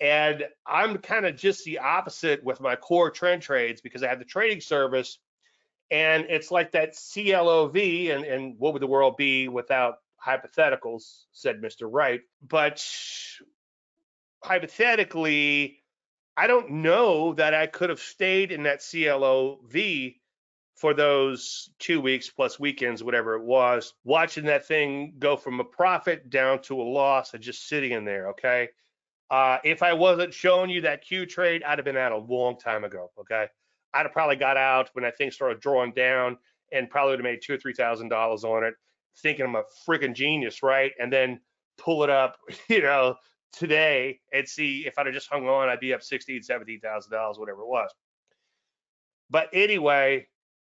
And I'm kind of just the opposite with my core trend trades, because I have the trading service, and it's like that C L O V, and, and what would the world be without hypotheticals, said Mister Wright. But hypothetically, I don't know that I could have stayed in that C L O V for those two weeks plus weekends, whatever it was, watching that thing go from a profit down to a loss and just sitting in there, okay? Uh, if I wasn't showing you that Q trade, I'd have been out a long time ago, okay? I'd have probably got out when that thing started drawing down and probably would have made two or three thousand dollars on it, thinking I'm a freaking genius, right? And then pull it up, you know, today, and see if I'd have just hung on, I'd be up sixteen thousand dollars, seventeen thousand dollars, whatever it was. But anyway,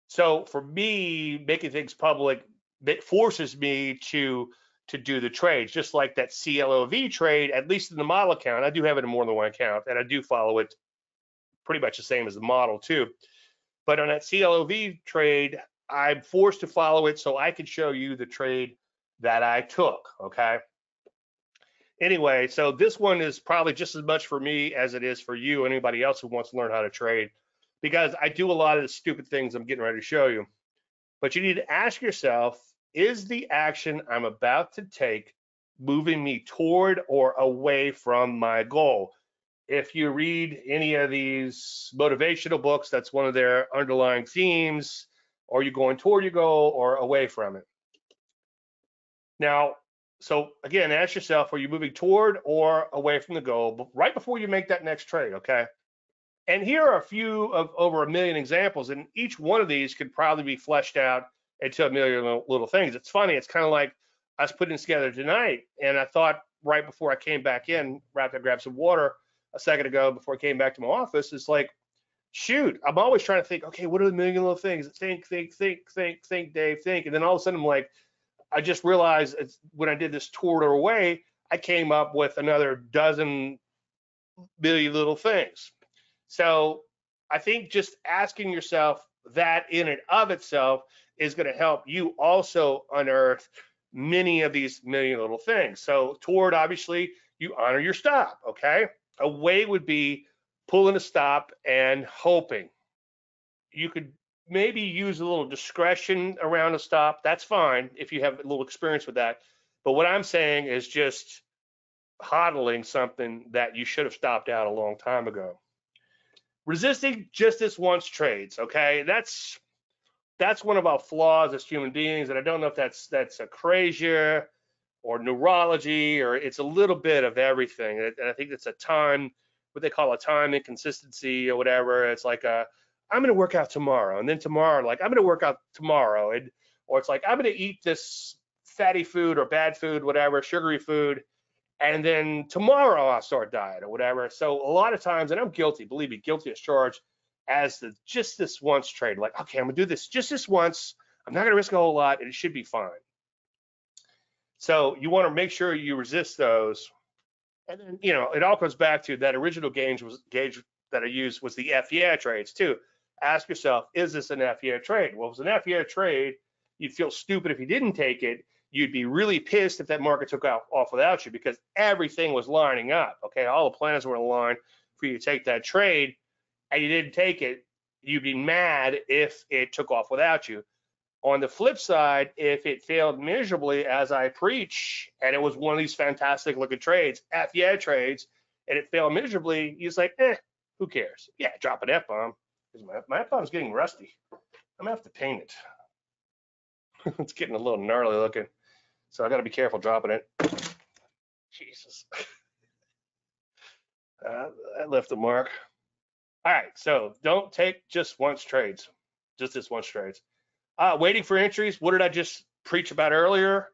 so for me, making things public, it forces me to to do the trades, just like that C L O V trade, at least in the model account. I do have it in more than one account, and I do follow it pretty much the same as the model too. But on that C L O V trade, I'm forced to follow it so I can show you the trade that I took, okay? Anyway, so this one is probably just as much for me as it is for you, anybody else who wants to learn how to trade, because I do a lot of the stupid things I'm getting ready to show you. But you need to ask yourself, is the action I'm about to take moving me toward or away from my goal? If you read any of these motivational books, that's one of their underlying themes. Are you going toward your goal or away from it? Now, so again, ask yourself, are you moving toward or away from the goal right before you make that next trade, okay? And here are a few of over a million examples, and each one of these could probably be fleshed out into a million little, little things. It's funny, it's kind of like us putting together tonight, and I thought right before I came back in, right after I grabbed some water a second ago before I came back to my office, it's like, shoot, I'm always trying to think, okay, what are the million little things? Think, think, think, think, think, Dave, think. And then all of a sudden I'm like, I just realized when I did this toward or away, I came up with another dozen billion little things. So I think just asking yourself that in and of itself is going to help you also unearth many of these million little things. So toward, obviously, you honor your stop, okay? Away would be pulling a stop and hoping. You could maybe use a little discretion around a stop. That's fine if you have a little experience with that. But what I'm saying is just hodling something that you should have stopped out a long time ago. Resisting just this once trades, okay? That's that's one of our flaws as human beings, and I don't know if that's that's acrasia or neurology, or it's a little bit of everything. And I think it's a time, what they call a time inconsistency or whatever. It's like a, I'm going to work out tomorrow, and then tomorrow, like I'm going to work out tomorrow, and or it's like I'm going to eat this fatty food or bad food, whatever, sugary food, and then tomorrow I'll start diet or whatever. So a lot of times, and I'm guilty, believe me, guilty as charged, as the just this once trade. Like, okay, I'm gonna do this just this once. I'm not gonna risk a whole lot, and it should be fine. So you want to make sure you resist those. And then, you know, it all comes back to that original gauge was gauge that I used was the F yeah trades too. Ask yourself, is this an F yeah trade? Well, if it's an F yeah trade, you'd feel stupid if you didn't take it. you'd be really pissed if that market took off, off without you, because everything was lining up, okay? All the planets were in line for you to take that trade, and you didn't take it. You'd be mad if it took off without you. On the flip side, if it failed miserably, as I preach, and it was one of these fantastic looking trades, F yeah trades, and it failed miserably, you're like, eh, who cares? Yeah, drop an F-bomb. My, my F-bomb's getting rusty. I'm gonna have to paint it. It's getting a little gnarly looking, so I gotta be careful dropping it. Jesus. uh, I left the mark. All right, so don't take just once trades. Just this once trades. Uh, waiting for entries. What did I just preach about earlier?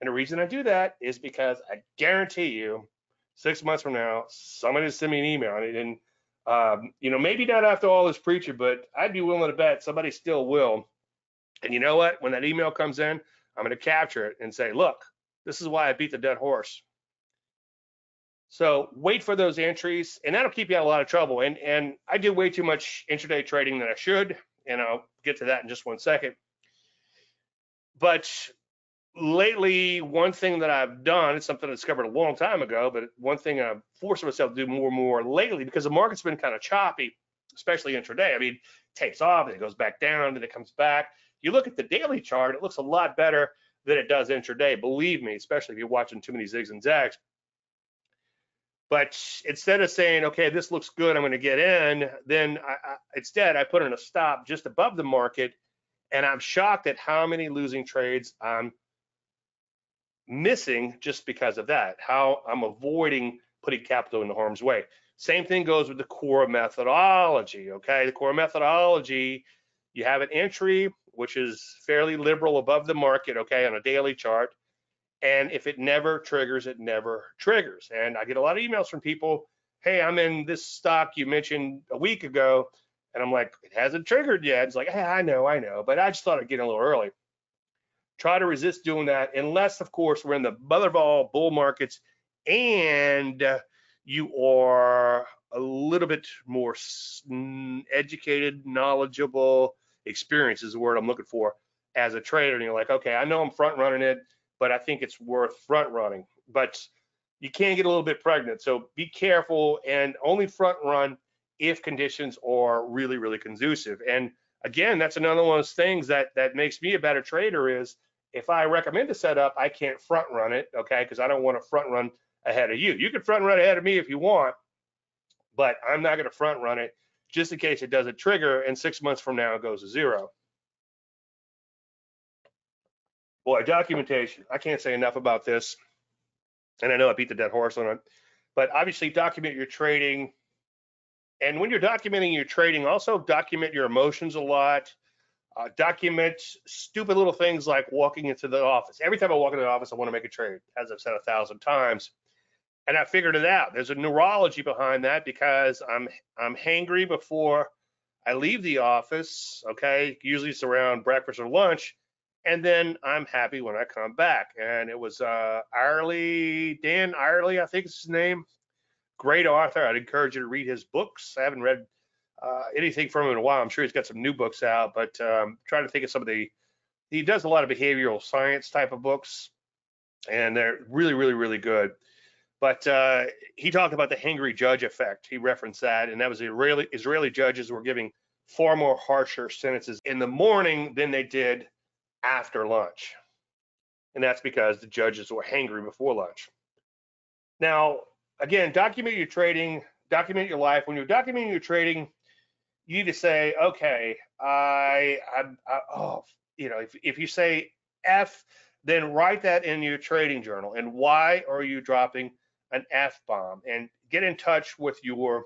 And the reason I do that is because I guarantee you, six months from now, somebody send me an email on it. And, um, you know, maybe not after all this preaching, but I'd be willing to bet somebody still will. And you know what? When that email comes in, I'm going to capture it and say, look, this is why I beat the dead horse. So wait for those entries, and that'll keep you out of a lot of trouble. And, and I do way too much intraday trading than I should, and I'll get to that in just one second. But lately, one thing that I've done, it's something I discovered a long time ago, but one thing I've forced myself to do more and more lately, because the market's been kind of choppy, especially intraday. I mean, it takes off, and it goes back down, and it comes back. You look at the daily chart, it looks a lot better than it does intraday, believe me, especially if you're watching too many zigs and zags. But instead of saying, okay, this looks good, I'm going to get in, then I, I, instead I put in a stop just above the market, and I'm shocked at how many losing trades I'm missing just because of that, how I'm avoiding putting capital into harm's way. Same thing goes with the core methodology, okay? The core methodology, you have an entry, which is fairly liberal above the market, okay, on a daily chart. And if it never triggers, it never triggers. And I get a lot of emails from people, hey, I'm in this stock you mentioned a week ago. And I'm like, it hasn't triggered yet. It's like, hey, I know, I know, but I just thought I'd get in a little early. Try to resist doing that, unless, of course, we're in the mother of all bull markets and you are a little bit more educated, knowledgeable, experience is the word I'm looking for as a trader. And you're like, okay, I know I'm front running it, but I think it's worth front running. But you can get a little bit pregnant, so be careful, and only front run if conditions are really, really conducive. And again, that's another one of those things that that makes me a better trader is if I recommend a setup, I can't front run it, okay? Because I don't want to front run ahead of you. You can front run ahead of me if you want, but I'm not going to front run it just in case it doesn't trigger and six months from now it goes to zero. Boy, documentation. I can't say enough about this. And I know I beat the dead horse on it, but obviously document your trading. And when you're documenting your trading, also document your emotions a lot. Uh, document stupid little things like walking into the office. Every time I walk into the office, I want to make a trade, as I've said a thousand times. And I figured it out. There's a neurology behind that because I'm I'm hangry before I leave the office, okay? Usually it's around breakfast or lunch. And then I'm happy when I come back. And it was uh, Ariely, Dan Ariely, I think is his name. Great author. I'd encourage you to read his books. I haven't read uh, anything from him in a while. I'm sure he's got some new books out, but um, trying to think of some of the, he does a lot of behavioral science type of books, and they're really, really, really good. But uh, he talked about the hangry judge effect. He referenced that, and that was the Israeli, Israeli judges were giving far more harsher sentences in the morning than they did after lunch, and that's because the judges were hangry before lunch. Now, again, document your trading, document your life. When you're documenting your trading, you need to say, okay, I, I, I oh, you know, if, if you say F, then write that in your trading journal. And why are you dropping an F bomb? And get in touch with your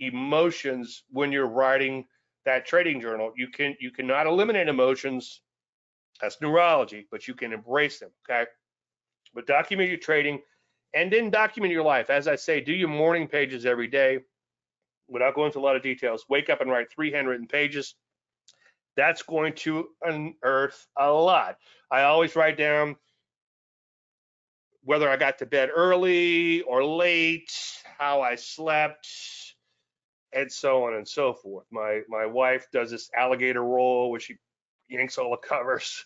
emotions when you're writing that trading journal. You can you cannot eliminate emotions. That's neurology, but you can embrace them, okay? But document your trading and then document your life. As I say, do your morning pages every day without going into a lot of details. Wake up and write three hundred pages. That's going to unearth a lot. I always write down whether I got to bed early or late, how I slept, and so on and so forth. My, my wife does this alligator roll, which she yanks all the covers.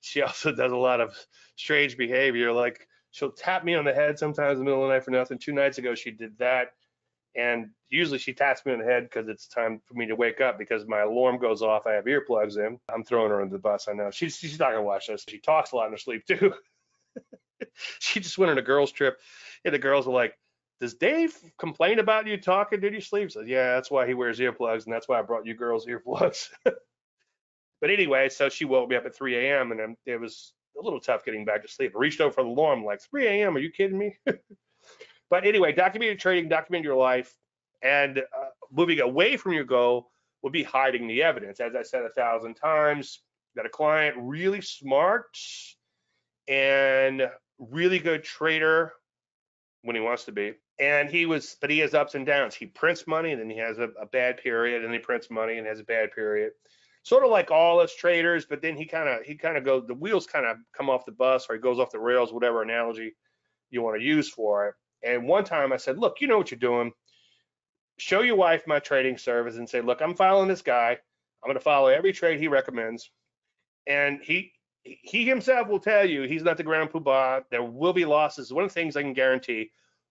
She also does a lot of strange behavior. Like, she'll tap me on the head sometimes in the middle of the night for nothing. Two nights ago, she did that. And usually she taps me on the head because it's time for me to wake up because my alarm goes off. I have earplugs in. I'm throwing her under the bus. I know. She's, she's not going to watch this. She talks a lot in her sleep, too. She just went on a girls' trip, and the girls were like, does Dave complain about you talking during your sleep? So, yeah, that's why he wears earplugs, and that's why I brought you girls earplugs. But anyway, so she woke me up at three a m, and it was a little tough getting back to sleep. I reached over for the alarm, like, three a m, are you kidding me? But anyway, document your trading, document your life, and uh, moving away from your goal would be hiding the evidence. As I said a thousand times, got a client really smart and really good trader when he wants to be, and he was, but he has ups and downs. He prints money, and then he has a, a bad period, and then he prints money and has a bad period. Sort of like all us traders, but then he kind of he kind of goes, the wheels kind of come off the bus, or he goes off the rails, whatever analogy you want to use for it. And one time I said, look, you know what you're doing. Show your wife my trading service and say, look, I'm following this guy. I'm going to follow every trade he recommends. And he he himself will tell you he's not the grand poobah. There will be losses. One of the things I can guarantee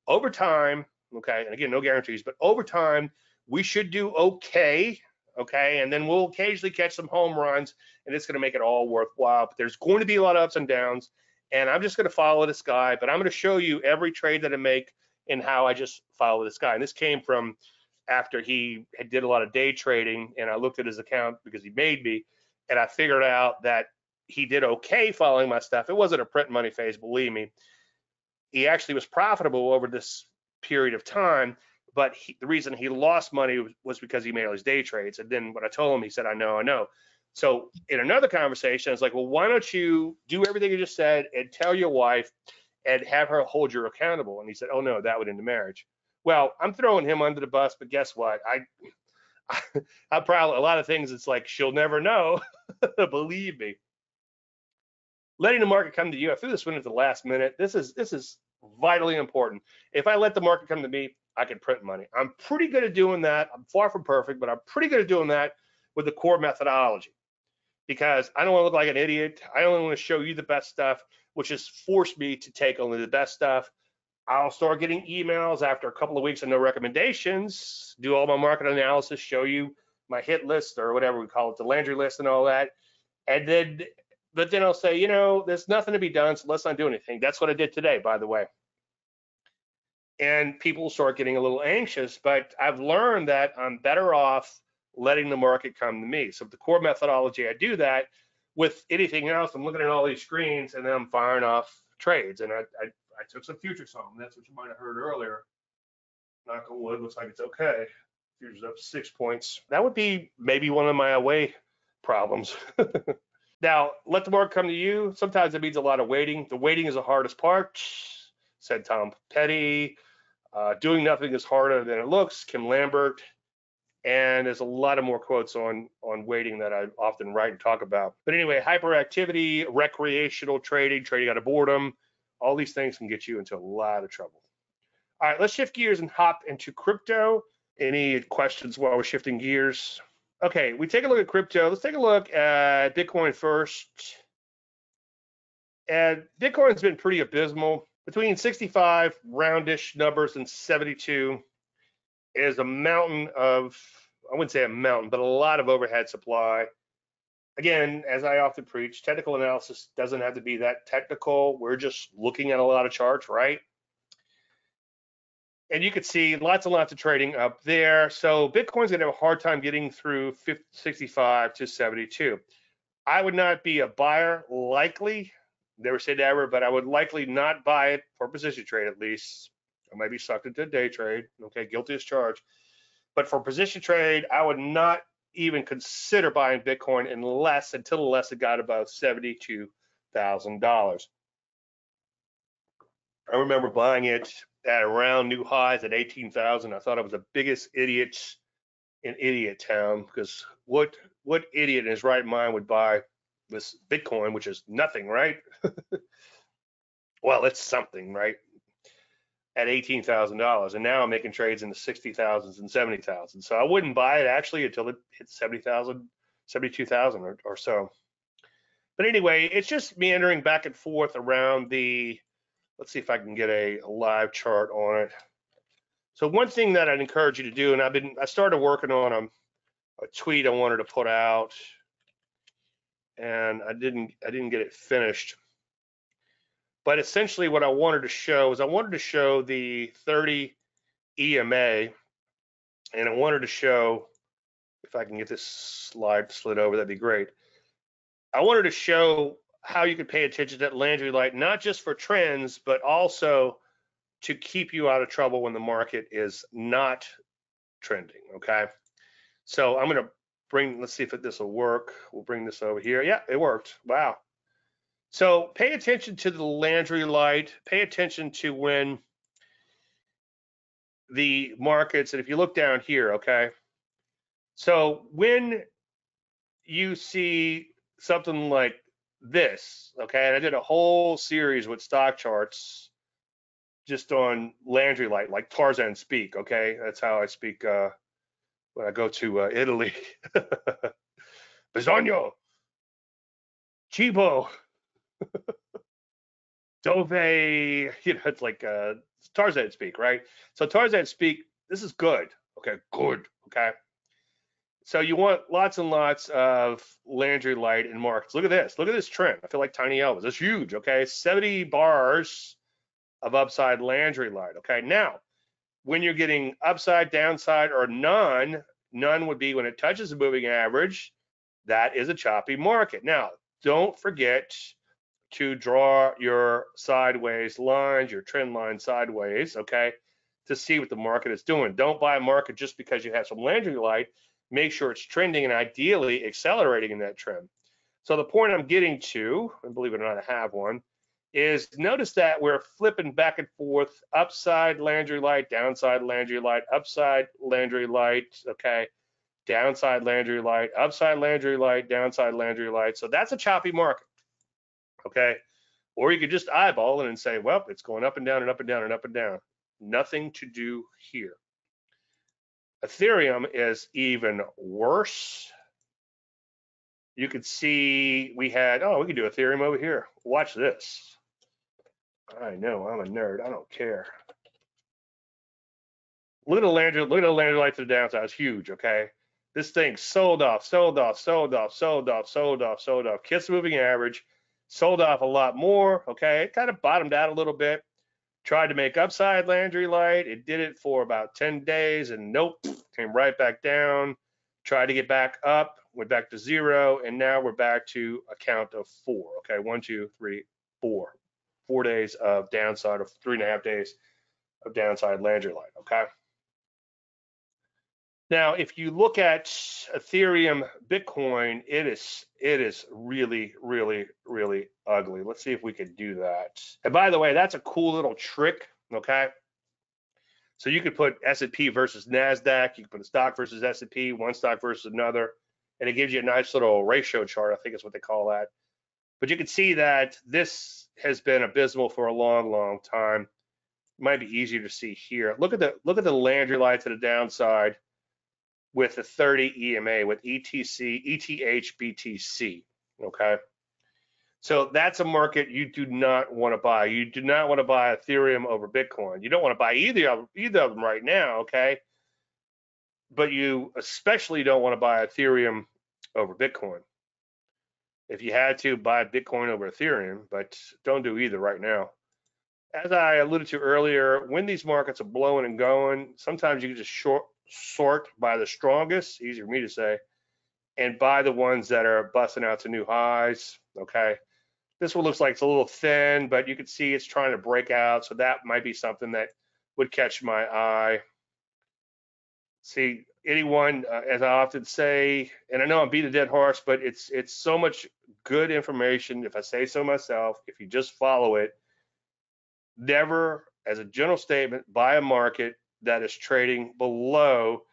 over time, okay, and again, no guarantees, but over time, we should do okay, okay, and then we'll occasionally catch some home runs, and it's going to make it all worthwhile. But there's going to be a lot of ups and downs. And I'm just going to follow this guy, but I'm going to show you every trade that I make and how I just follow this guy. And this came from after he had did a lot of day trading, and I looked at his account because he made me, and I figured out that he did okay following my stuff. It wasn't a print money phase, believe me. He actually was profitable over this period of time, but he, the reason he lost money was, was because he made all his day trades. And then when I told him, he said, I know, I know. So in another conversation, I was like, well, why don't you do everything you just said and tell your wife and have her hold you accountable? And he said, oh, no, that would end the marriage. Well, I'm throwing him under the bus, but guess what? I I, I probably, a lot of things, it's like she'll never know, believe me. Letting the market come to you. I threw this one at the last minute. This is, this is vitally important. If I let the market come to me, I can print money. I'm pretty good at doing that. I'm far from perfect, but I'm pretty good at doing that with the core methodology. Because I don't want to look like an idiot. I only want to show you the best stuff, which has forced me to take only the best stuff. I'll start getting emails after a couple of weeks of no recommendations, do all my market analysis, show you my hit list or whatever we call it, the Landry list and all that. And then, but then I'll say, you know, there's nothing to be done, so let's not do anything. That's what I did today, by the way. And people start getting a little anxious, but I've learned that I'm better off letting the market come to me. So the core methodology, I do that. With anything else, I'm looking at all these screens and then I'm firing off trades. And I I, I took some futures home. That's what you might have heard earlier. Knock on wood, looks like it's okay. Futures up six points. That would be maybe one of my away problems. Now, let the market come to you. Sometimes it means a lot of waiting. The waiting is the hardest part, said Tom Petty. Uh, doing nothing is harder than it looks, Ken Lambert. And there's a lot of more quotes on on waiting that I often write and talk about. But anyway, hyperactivity, recreational trading, trading out of boredom, all these things can get you into a lot of trouble. All right, let's shift gears and hop into crypto. Any questions while we're shifting gears? Okay, we take a look at crypto. Let's take a look at Bitcoin first. And Bitcoin's been pretty abysmal. Between sixty-five roundish numbers and seventy-two. Is a mountain of, I wouldn't say a mountain, but a lot of overhead supply. Again, as I often preach, technical analysis doesn't have to be that technical. We're just looking at a lot of charts, right? And you could see lots and lots of trading up there. So Bitcoin's gonna have a hard time getting through sixty-five to seventy-two. I would not be a buyer, likely, never say never, but I would likely not buy it for position trade at least. I might be sucked into a day trade, okay, guilty as charged. But for position trade, I would not even consider buying Bitcoin unless, until unless it got about seventy-two thousand dollars. I remember buying it at around new highs at eighteen thousand. I thought I was the biggest idiot in idiot town because what what idiot in his right mind would buy this Bitcoin, which is nothing, right? Well, it's something, right? At eighteen thousand dollars, and now I'm making trades in the sixty thousands and seventy thousand. So I wouldn't buy it actually until it hits seventy thousand, seventy-two thousand or, or so. But anyway, it's just meandering back and forth around the, let's see if I can get a, a live chart on it. So one thing that I'd encourage you to do, and I've been, I started working on a, a tweet I wanted to put out, and I didn't, I didn't get it finished. But essentially what I wanted to show is I wanted to show the thirty E M A, and I wanted to show, if I can get this slide slid over, that'd be great. I wanted to show how you could pay attention to that Landry light, not just for trends, but also to keep you out of trouble when the market is not trending, okay? So I'm gonna bring, let's see if this will work. We'll bring this over here. Yeah, it worked, wow. So pay attention to the Landry light, pay attention to when the markets, and if you look down here, okay? So when you see something like this, okay, and I did a whole series with stock charts just on Landry light, like Tarzan speak, okay? That's how I speak uh, when I go to uh, Italy. Bisogno, cibo. Dove, you know, it's like uh, Tarzan speak, right? So Tarzan speak, this is good, okay, good, okay? So you want lots and lots of Landry light in markets. Look at this, look at this trend. I feel like Tiny Elvis, it's huge, okay? seventy bars of upside Landry light, okay? Now, when you're getting upside, downside, or none, none would be when it touches the moving average, that is a choppy market. Now, don't forget to draw your sideways lines, your trend line sideways, okay, to see what the market is doing. Don't buy a market just because you have some Landry light. Make sure it's trending and ideally accelerating in that trend. So the point I'm getting to, and believe it or not, I have one, is notice that we're flipping back and forth, upside Landry light, downside Landry light, upside Landry light, okay, downside Landry light, upside Landry light, downside Landry light. So that's a choppy market. Okay, or you could just eyeball it and say, well, it's going up and down and up and down and up and down. Nothing to do here. Ethereum is even worse. You could see we had, oh, we could do Ethereum over here. Watch this. I know, I'm a nerd. I don't care. Look at the Landry, look at the Landry light to the downside. It's huge, okay? This thing sold off, sold off, sold off, sold off, sold off, sold off. Kiss moving average. Sold off a lot more, okay? It kind of bottomed out a little bit. Tried to make upside Landry light. It did it for about ten days and nope, came right back down. Tried to get back up, went back to zero, and now we're back to a count of four, okay? One, two, three, four. Four days of downside, of three and a half days of downside Landry light, okay? Now, if you look at Ethereum, Bitcoin, it is it is really, really, really ugly. Let's see if we could do that. And by the way, that's a cool little trick, okay? So you could put S and P versus NASDAQ, you can put a stock versus S and P, one stock versus another, and it gives you a nice little ratio chart, I think is what they call that. But you can see that this has been abysmal for a long, long time. It might be easier to see here. Look at the, look at the Landry light to the downside with the thirty E M A, with E T C, E T H, B T C, okay? So that's a market you do not wanna buy. You do not wanna buy Ethereum over Bitcoin. You don't wanna buy either of, either of them right now, okay? But you especially don't wanna buy Ethereum over Bitcoin. If you had to, buy Bitcoin over Ethereum, but don't do either right now. As I alluded to earlier, when these markets are blowing and going, sometimes you can just short, sort by the strongest, easier for me to say, and buy the ones that are busting out to new highs, okay? This one looks like it's a little thin, but you can see it's trying to break out, so that might be something that would catch my eye. See, anyone, uh, as I often say, and I know I'm beating a dead horse, but it's it's so much good information, if I say so myself, if you just follow it. Never, as a general statement, buy a market that is trading below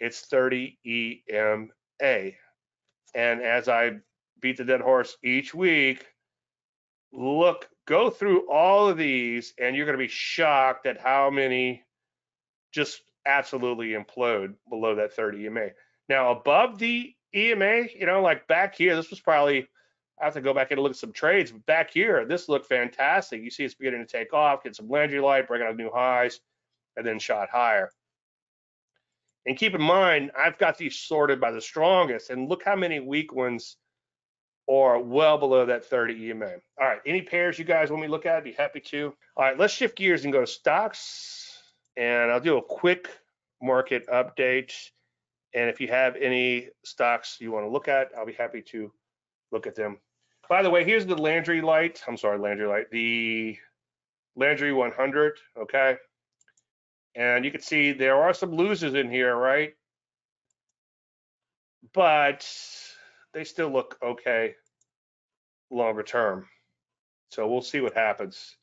its thirty E M A. And as I beat the dead horse each week, look, go through all of these and you're gonna be shocked at how many just absolutely implode below that thirty E M A. Now above the E M A, you know, like back here, this was probably, I have to go back and look at some trades, but back here, this looked fantastic. You see it's beginning to take off, get some Landry light, breaking out new highs, and then shot higher. And keep in mind, I've got these sorted by the strongest, and look how many weak ones are well below that thirty E M A. All right, any pairs you guys want me to look at, I'd be happy to. All right, let's shift gears and go to stocks, and I'll do a quick market update. And if you have any stocks you want to look at, I'll be happy to look at them. By the way, here's the Landry light. I'm sorry, Landry light. The Landry one hundred, okay? And you can see there are some losers in here, right? But they still look okay longer term. So we'll see what happens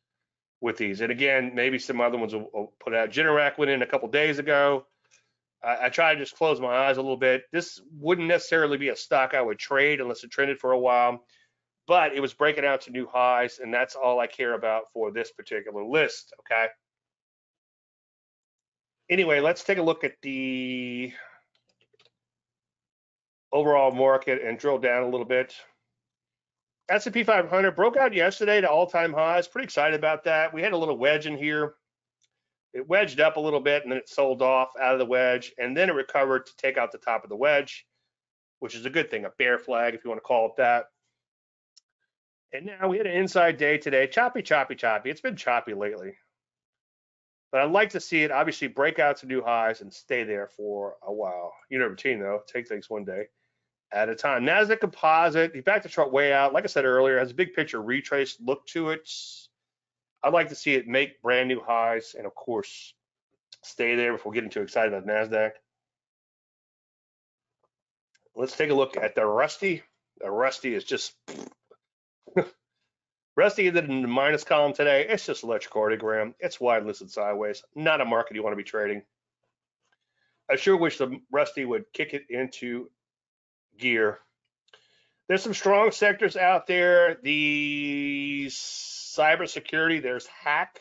with these. And again, maybe some other ones will, will put out. Generac went in a couple days ago. I, I try to just close my eyes a little bit. This wouldn't necessarily be a stock I would trade unless it trended for a while, but it was breaking out to new highs, and that's all I care about for this particular list, okay? Anyway, let's take a look at the overall market and drill down a little bit. S and P five hundred broke out yesterday to all-time highs. Pretty excited about that. We had a little wedge in here. It wedged up a little bit, and then it sold off out of the wedge, and then it recovered to take out the top of the wedge, which is a good thing, a bear flag, if you want to call it that. And now we had an inside day today. Choppy, choppy, choppy. It's been choppy lately. But I'd like to see it obviously break out to new highs and stay there for a while. You know, routine though, take things one day at a time. NASDAQ composite, you back the chart way out. Like I said earlier, has a big picture retrace look to it. I'd like to see it make brand new highs and of course stay there before getting too excited about NASDAQ. Let's take a look at the Rusty. The Rusty is just Rusty is in the minus column today. It's just electrocardiogram. It's wide listed sideways. Not a market you want to be trading. I sure wish the Rusty would kick it into gear. There's some strong sectors out there. The cybersecurity, there's hack.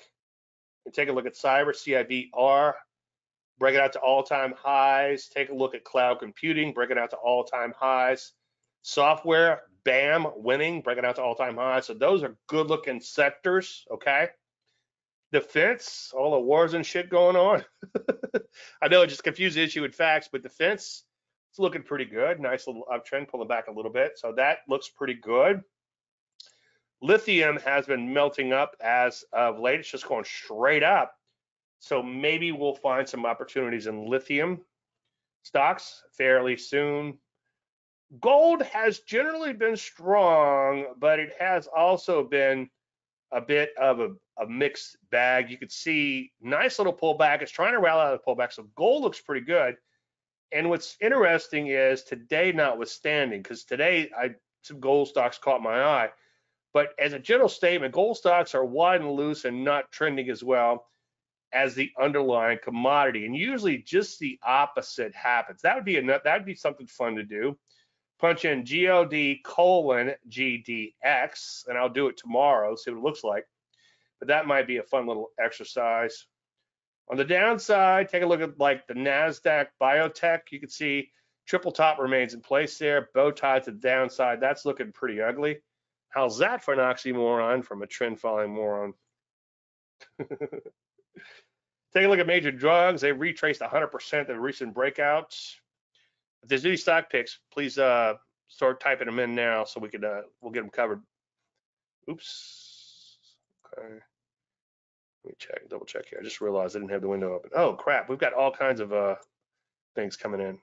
Take a look at cyber, C I B R. Break it out to all-time highs. Take a look at cloud computing. Break it out to all-time highs. Software. BAM winning, breaking out to all-time highs. So those are good-looking sectors, okay? Defense, all the wars and shit going on. I know it just confused the issue with facts, but defense, it's looking pretty good. Nice little uptrend, pulling back a little bit. So that looks pretty good. Lithium has been melting up as of late. It's just going straight up. So maybe we'll find some opportunities in lithium stocks fairly soon. Gold has generally been strong, but it has also been a bit of a, a mixed bag. You could see nice little pullback. It's trying to rally out of the pullback, so gold looks pretty good. And what's interesting is today notwithstanding, because today I some gold stocks caught my eye. But as a general statement, gold stocks are wide and loose and not trending as well as the underlying commodity. And usually just the opposite happens. That would be enough, that'd be something fun to do. Punch in G O D colon G D X, and I'll do it tomorrow, see what it looks like. But that might be a fun little exercise. On the downside, take a look at like the NASDAQ biotech. You can see triple top remains in place there. Bow tie to the downside. That's looking pretty ugly. How's that for an oxymoron from a trend following moron? Take a look at major drugs. They retraced one hundred percent the recent breakouts. If there's any stock picks, please uh, start typing them in now so we can uh, we'll get them covered. Oops. Okay. Let me check, double check here. I just realized I didn't have the window open. Oh crap! We've got all kinds of uh, things coming in.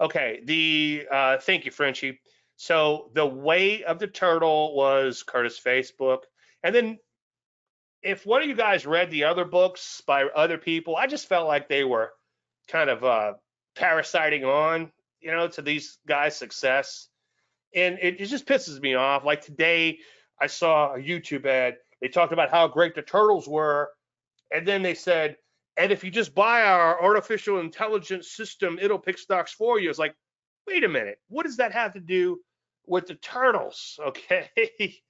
Okay. The uh, thank you, Frenchie. So the Way of the Turtle was Curtis Faith's book, and then if one of you guys read the other books by other people, I just felt like they were kind of uh, parasiting on, you know, to these guys' success. And it, it just pisses me off. Like today, I saw a YouTube ad. They talked about how great the turtles were. And then they said, and if you just buy our artificial intelligence system, it'll pick stocks for you. It's like, wait a minute. What does that have to do with the turtles? Okay.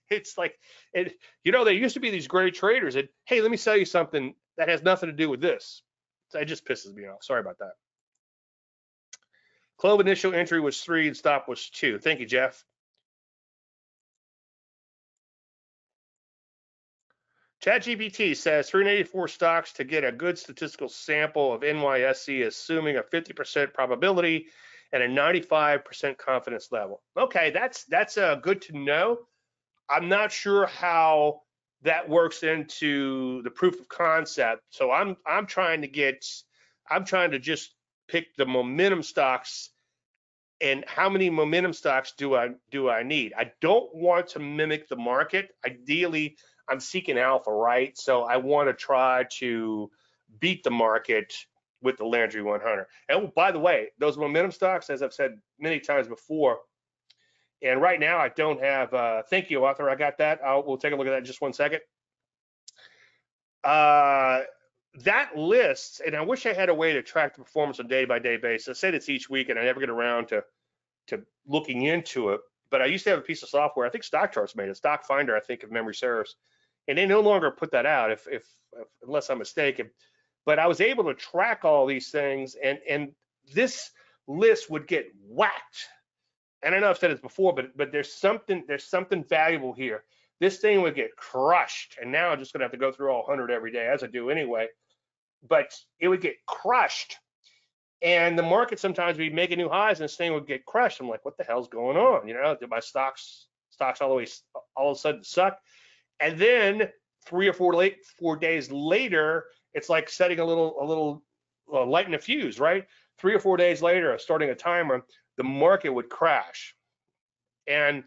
It's like, it, you know, there used to be these great traders that, hey, let me sell you something that has nothing to do with this. So it just pisses me off. Sorry about that. C L O V initial entry was three and stop was two. Thank you, Jeff. ChatGPT says three hundred eighty-four stocks to get a good statistical sample of N Y S E, assuming a fifty percent probability and a ninety-five percent confidence level. Okay, that's that's uh, good to know. I'm not sure how that works into the proof of concept. So I'm I'm trying to get I'm trying to just pick the momentum stocks, and how many momentum stocks do I do I need? I don't want to mimic the market. Ideally, I'm seeking alpha, right? So I want to try to beat the market with the Landry one hundred. And by the way, those momentum stocks, as I've said many times before, and right now I don't have, uh, thank you, Arthur, I got that. I'll, we'll take a look at that in just one second. Uh, that lists, and I wish I had a way to track the performance on a day-by-day basis. I said it's each week and I never get around to, to looking into it, but I used to have a piece of software, I think Stock Charts made it, Stock Finder, I think, if memory serves. And they no longer put that out, if, if, if unless I'm mistaken. But I was able to track all these things, and and this list would get whacked. And I know I've said this before, but but there's something there's something valuable here. This thing would get crushed, and now I'm just gonna have to go through all one hundred every day, as I do anyway. But it would get crushed, and the market sometimes would be making new highs, and this thing would get crushed. I'm like, what the hell's going on? You know, did my stocks stocks all the way all of a sudden suck? And then three or four late four days later, it's like setting a little a little uh, lighting a fuse, right? Three or four days later, starting a timer, the market would crash, and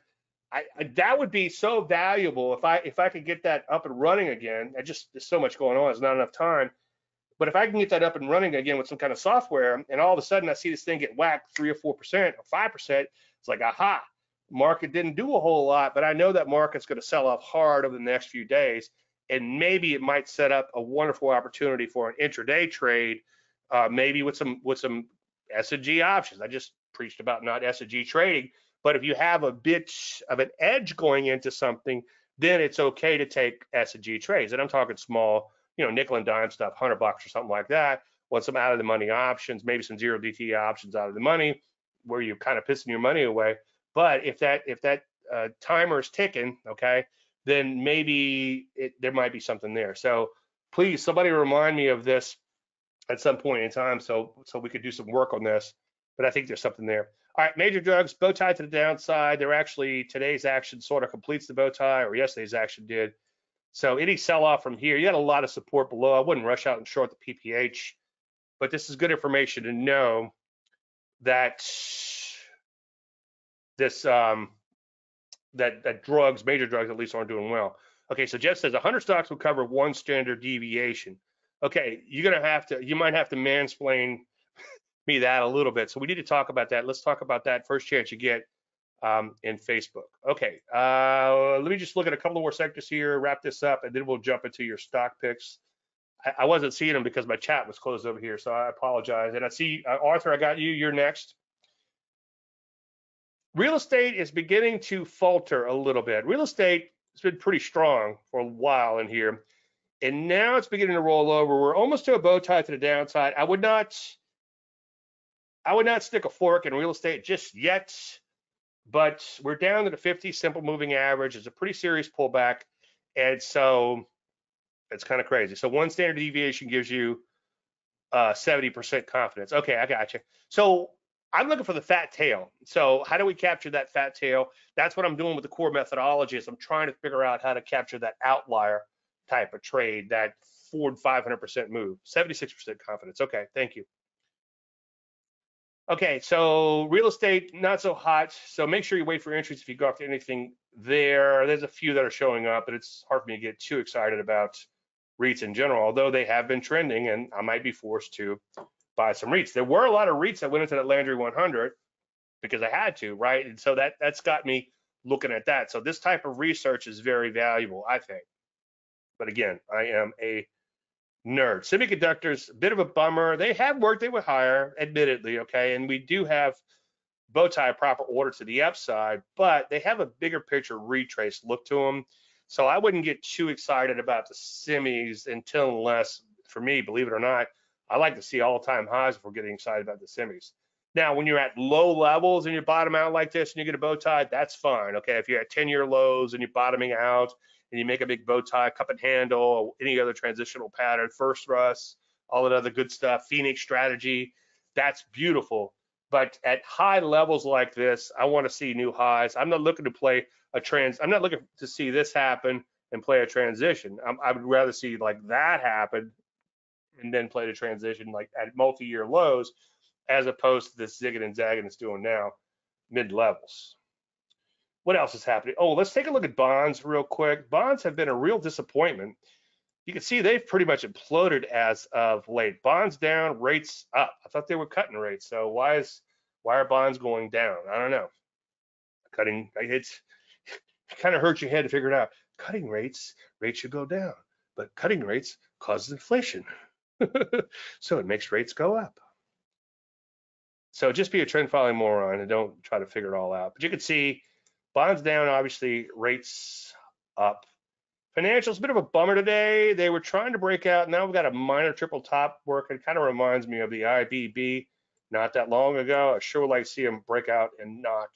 I, I, that would be so valuable if I if I could get that up and running again. I just there's so much going on, there's not enough time. But if I can get that up and running again with some kind of software, and all of a sudden I see this thing get whacked three or four percent or five percent, it's like, aha, market didn't do a whole lot, but I know that market's going to sell off hard over the next few days. And maybe it might set up a wonderful opportunity for an intraday trade, uh, maybe with some with some S and G options. I just preached about not S and G trading, but if you have a bit of an edge going into something, then it's okay to take S and G trades. And I'm talking small, you know, nickel and dime stuff, one hundred bucks or something like that. Want some out of the money options, maybe some zero D T E options out of the money, where you're kind of pissing your money away. But if that if that uh, timer is ticking, okay, then maybe it, there might be something there. So please, somebody remind me of this at some point in time so so we could do some work on this, but I think there's something there. All right, major drugs, bow tie to the downside. They're actually, today's action sort of completes the bow tie, or yesterday's action did. So any sell-off from here, you had a lot of support below. I wouldn't rush out and short the P P H, but this is good information to know that this, um, That, that drugs, major drugs at least, aren't doing well. Okay, so Jeff says one hundred stocks will cover one standard deviation. Okay, you're gonna have to, you might have to mansplain me that a little bit. So we need to talk about that. Let's talk about that first chance you get um, in Facebook. Okay, uh, let me just look at a couple more sectors here, wrap this up, and then we'll jump into your stock picks. I, I wasn't seeing them because my chat was closed over here, so I apologize. And I see, uh, Arthur, I got you, you're next. Real estate is beginning to falter a little bit. Real estate has been pretty strong for a while in here, and now it's beginning to roll over. We're almost to a bow tie to the downside. I would not, I would not stick a fork in real estate just yet, but we're down to the fifty simple moving average. It's a pretty serious pullback, and so it's kind of crazy. So one standard deviation gives you uh, seventy percent confidence. Okay, I got you. So I'm looking for the fat tail. So how do we capture that fat tail? That's what I'm doing with the core methodology, is I'm trying to figure out how to capture that outlier type of trade, that forward five hundred percent move, seventy-six percent confidence. Okay, thank you. Okay, so real estate, not so hot. So make sure you wait for entries if you go after anything there. There's a few that are showing up, but it's hard for me to get too excited about REITs in general, although they have been trending and I might be forced to buy some REITs. There were a lot of REITs that went into that Landry one hundred because I had to, right? And so that that's got me looking at that. So this type of research is very valuable, I think. But again, I am a nerd. Semiconductors, a bit of a bummer. They have worked, they were higher, admittedly, okay? And we do have bow tie proper order to the upside, but they have a bigger picture retrace look to them. So I wouldn't get too excited about the semis until unless, for me, believe it or not, I like to see all-time highs before getting excited about the semis. Now, when you're at low levels and you bottom out like this and you get a bow tie, that's fine. Okay, if you're at ten-year lows and you're bottoming out and you make a big bow tie, cup and handle, or any other transitional pattern, first thrust, all that other good stuff, Phoenix strategy, that's beautiful. But at high levels like this, I want to see new highs. I'm not looking to play a trans. I'm not looking to see this happen and play a transition. I'm, I would rather see like that happen and then play the transition like at multi-year lows, as opposed to this zigging and zagging it's doing now, mid-levels. What else is happening? Oh, let's take a look at bonds real quick. Bonds have been a real disappointment. You can see they've pretty much imploded as of late. Bonds down, rates up. I thought they were cutting rates, so why is why are bonds going down? I don't know. Cutting, it's it kind of hurts your head to figure it out. Cutting rates, rates should go down, but cutting rates causes inflation. So it makes rates go up. So just be a trend following moron and don't try to figure it all out. But you can see bonds down, obviously rates up. Financials, a bit of a bummer today. They were trying to break out. Now we've got a minor triple top working. It kind of reminds me of the I B B not that long ago. I sure would like to see them break out and not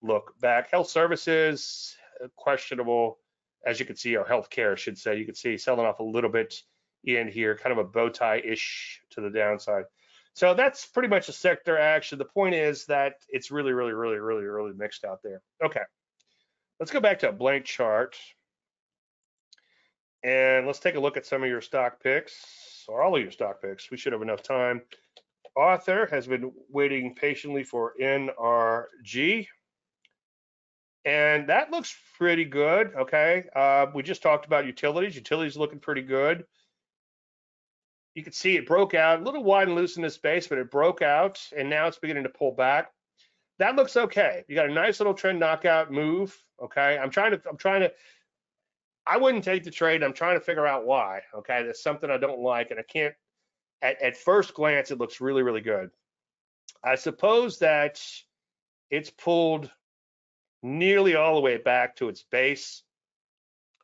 look back. Health services, questionable. As you can see, or healthcare, I should say. You can see selling off a little bit in here, kind of a bow tie-ish to the downside. So that's pretty much a sector action. The point is that it's really, really, really, really, really mixed out there. Okay, let's go back to a blank chart. And let's take a look at some of your stock picks, or all of your stock picks. We should have enough time. Arthur has been waiting patiently for N R G. And that looks pretty good, okay? Uh, we just talked about utilities. Utilities looking pretty good. You can see it broke out, a little wide and loose in this space, but it broke out, and now it's beginning to pull back. That looks okay. You got a nice little trend knockout move, okay? I'm trying to, I'm trying to, I wouldn't take the trade. I'm trying to figure out why, okay? That's something I don't like, and I can't, at, at first glance, it looks really, really good. I suppose that it's pulled nearly all the way back to its base.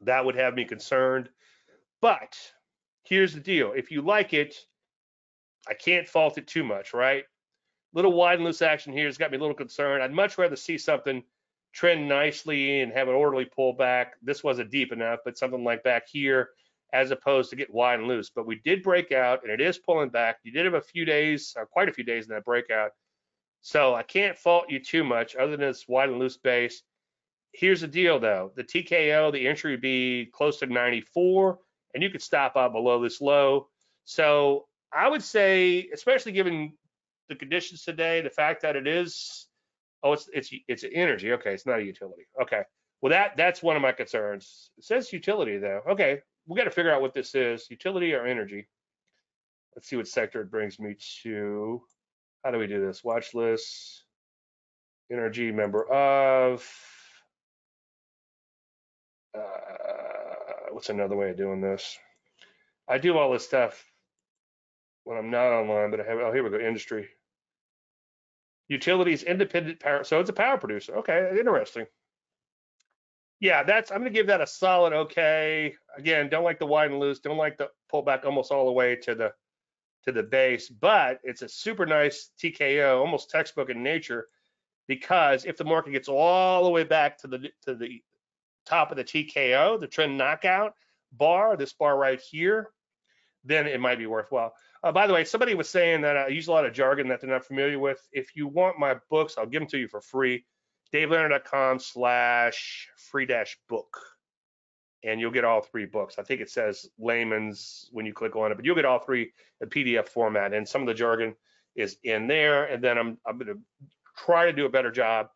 That would have me concerned, but here's the deal. If you like it, I can't fault it too much, right? Little wide and loose action here has got me a little concerned. I'd much rather see something trend nicely and have an orderly pullback. This wasn't deep enough, but something like back here as opposed to get wide and loose. But we did break out, and it is pulling back. You did have a few days, or quite a few days in that breakout. So I can't fault you too much other than this wide and loose base. Here's the deal, though. The T K O, the entry would be close to ninety-four. And you could stop out below this low. So I would say, especially given the conditions today, the fact that it is, oh, it's it's it's an energy. Okay, it's not a utility. Okay, well that that's one of my concerns. It says utility though. Okay, we got to figure out what this is, utility or energy. Let's see what sector it brings me to. How do we do this? Watch list, energy, member of. Uh, What's another way of doing this? I do all this stuff when I'm not online, but I have, oh, here we go, industry. Utilities, independent power, so it's a power producer. Okay, interesting. Yeah, that's, I'm gonna give that a solid okay. Again, don't like the wide and loose, don't like the pullback almost all the way to the, to the base, but it's a super nice T K O, almost textbook in nature, because if the market gets all the way back to the, to the, top of the T K O, the trend knockout bar, this bar right here, then it might be worthwhile. Uh, by the way, somebody was saying that I use a lot of jargon that they're not familiar with. If you want my books, I'll give them to you for free, davelandry.com slash free dash book, and you'll get all three books. I think it says layman's when you click on it, but you'll get all three in P D F format, and some of the jargon is in there, and then I'm, I'm gonna try to do a better job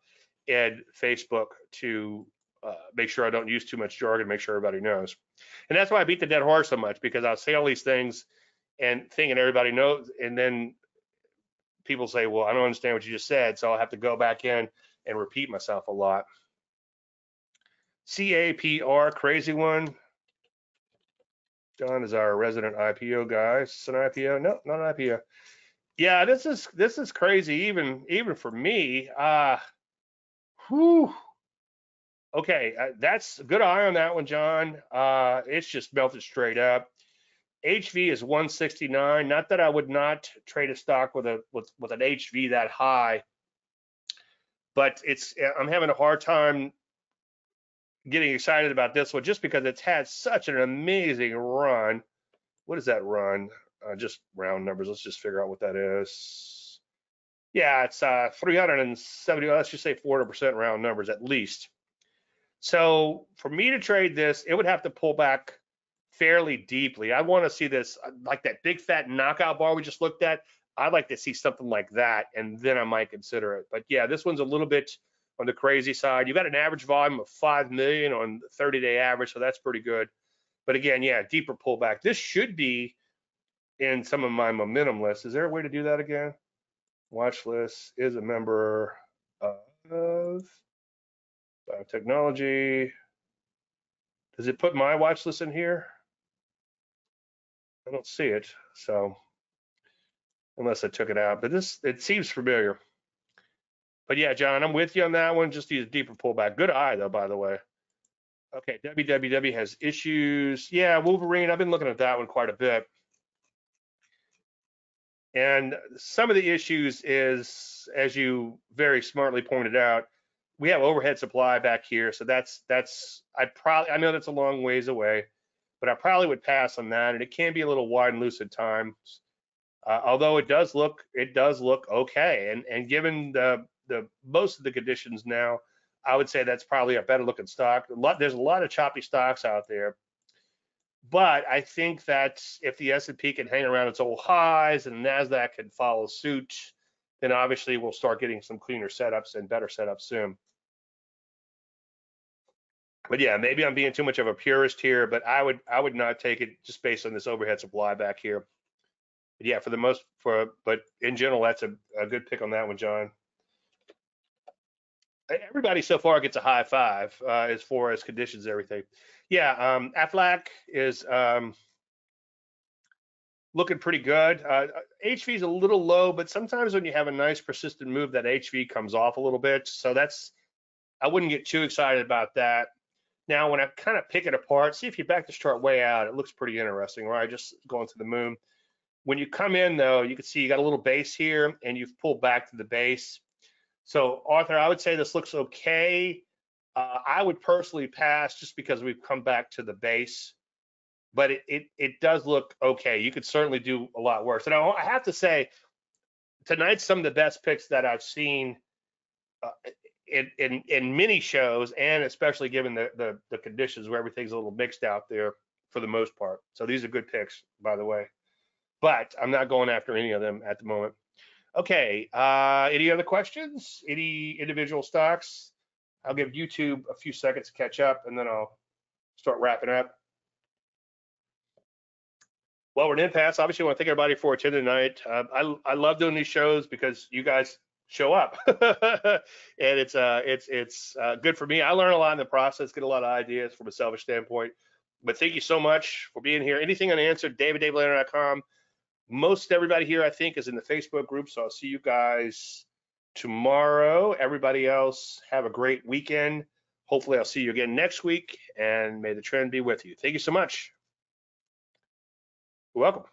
at Facebook to Uh, make sure I don't use too much jargon, make sure everybody knows. And that's why I beat the dead horse so much, because I'll say all these things and thinking everybody knows, and then people say, well, I don't understand what you just said, so I'll have to go back in and repeat myself a lot. C A P R, crazy one. John is our resident I P O guy. Is this an I P O? No, not an I P O. Yeah, this is this is crazy even, even for me. Uh, whew. Okay, uh, that's a good eye on that one, John. Uh, it's just melted straight up. H V is one sixty-nine. Not that I would not trade a stock with a with, with an H V that high, but it's I'm having a hard time getting excited about this one just because it's had such an amazing run. What is that run? Uh, just round numbers. Let's just figure out what that is. Yeah, it's uh, three hundred seventy. Let's just say four hundred percent round numbers at least. So for me to trade this, it would have to pull back fairly deeply. I want to see this, like that big fat knockout bar we just looked at. I'd like to see something like that, and then I might consider it. But yeah, this one's a little bit on the crazy side. You've got an average volume of five million on the thirty day average, so that's pretty good. But again, yeah, deeper pullback. This should be in some of my momentum lists. Is there a way to do that again? Watch list is a member of biotechnology. Does it put my watch list in here? I don't see it, so unless I took it out, but this, it seems familiar. But yeah, John, I'm with you on that one. Just need a deeper pullback. Good eye, though, by the way. Okay, W W W has issues. Yeah, Wolverine, I've been looking at that one quite a bit. And some of the issues is, as you very smartly pointed out, we have overhead supply back here. So that's, that's I probably, I know that's a long ways away, but I probably would pass on that. And it can be a little wide and loose at times. Uh, although it does look, it does look okay. And, and given the, the most of the conditions now, I would say that's probably a better looking stock. A lot, there's a lot of choppy stocks out there, but I think that if the S and P can hang around its old highs and NASDAQ can follow suit, then obviously we'll start getting some cleaner setups and better setups soon. But yeah, maybe I'm being too much of a purist here, but I would I would not take it just based on this overhead supply back here. But yeah, for the most for but in general, that's a, a good pick on that one, John. Everybody so far gets a high five uh, as far as conditions and everything. Yeah, um, AFLAC is um, looking pretty good. Uh, H V is a little low, but sometimes when you have a nice persistent move, that H V comes off a little bit. So that's, I wouldn't get too excited about that. Now, when I kind of pick it apart, see if you back this chart way out, it looks pretty interesting, right? Just going to the moon. When you come in though, you can see you got a little base here and you've pulled back to the base. So Arthur, I would say this looks okay. Uh, I would personally pass just because we've come back to the base, but it, it, it does look okay. You could certainly do a lot worse. And I, I have to say, tonight's some of the best picks that I've seen uh, in, in in many shows, and especially given the, the, the conditions where everything's a little mixed out there for the most part. So these are good picks, by the way, but I'm not going after any of them at the moment. Okay, uh, any other questions? Any individual stocks? I'll give YouTube a few seconds to catch up, and then I'll start wrapping up. Well, we're an impasse. Obviously, I want to thank everybody for attending tonight. Uh, I, I love doing these shows because you guys show up, and it's uh, it's it's uh, good for me. I learn a lot in the process, get a lot of ideas from a selfish standpoint. But thank you so much for being here. Anything unanswered, dave at dave landry dot com. Most everybody here, I think, is in the Facebook group, so I'll see you guys tomorrow. Everybody else, have a great weekend. Hopefully, I'll see you again next week, and may the trend be with you. Thank you so much. You're welcome.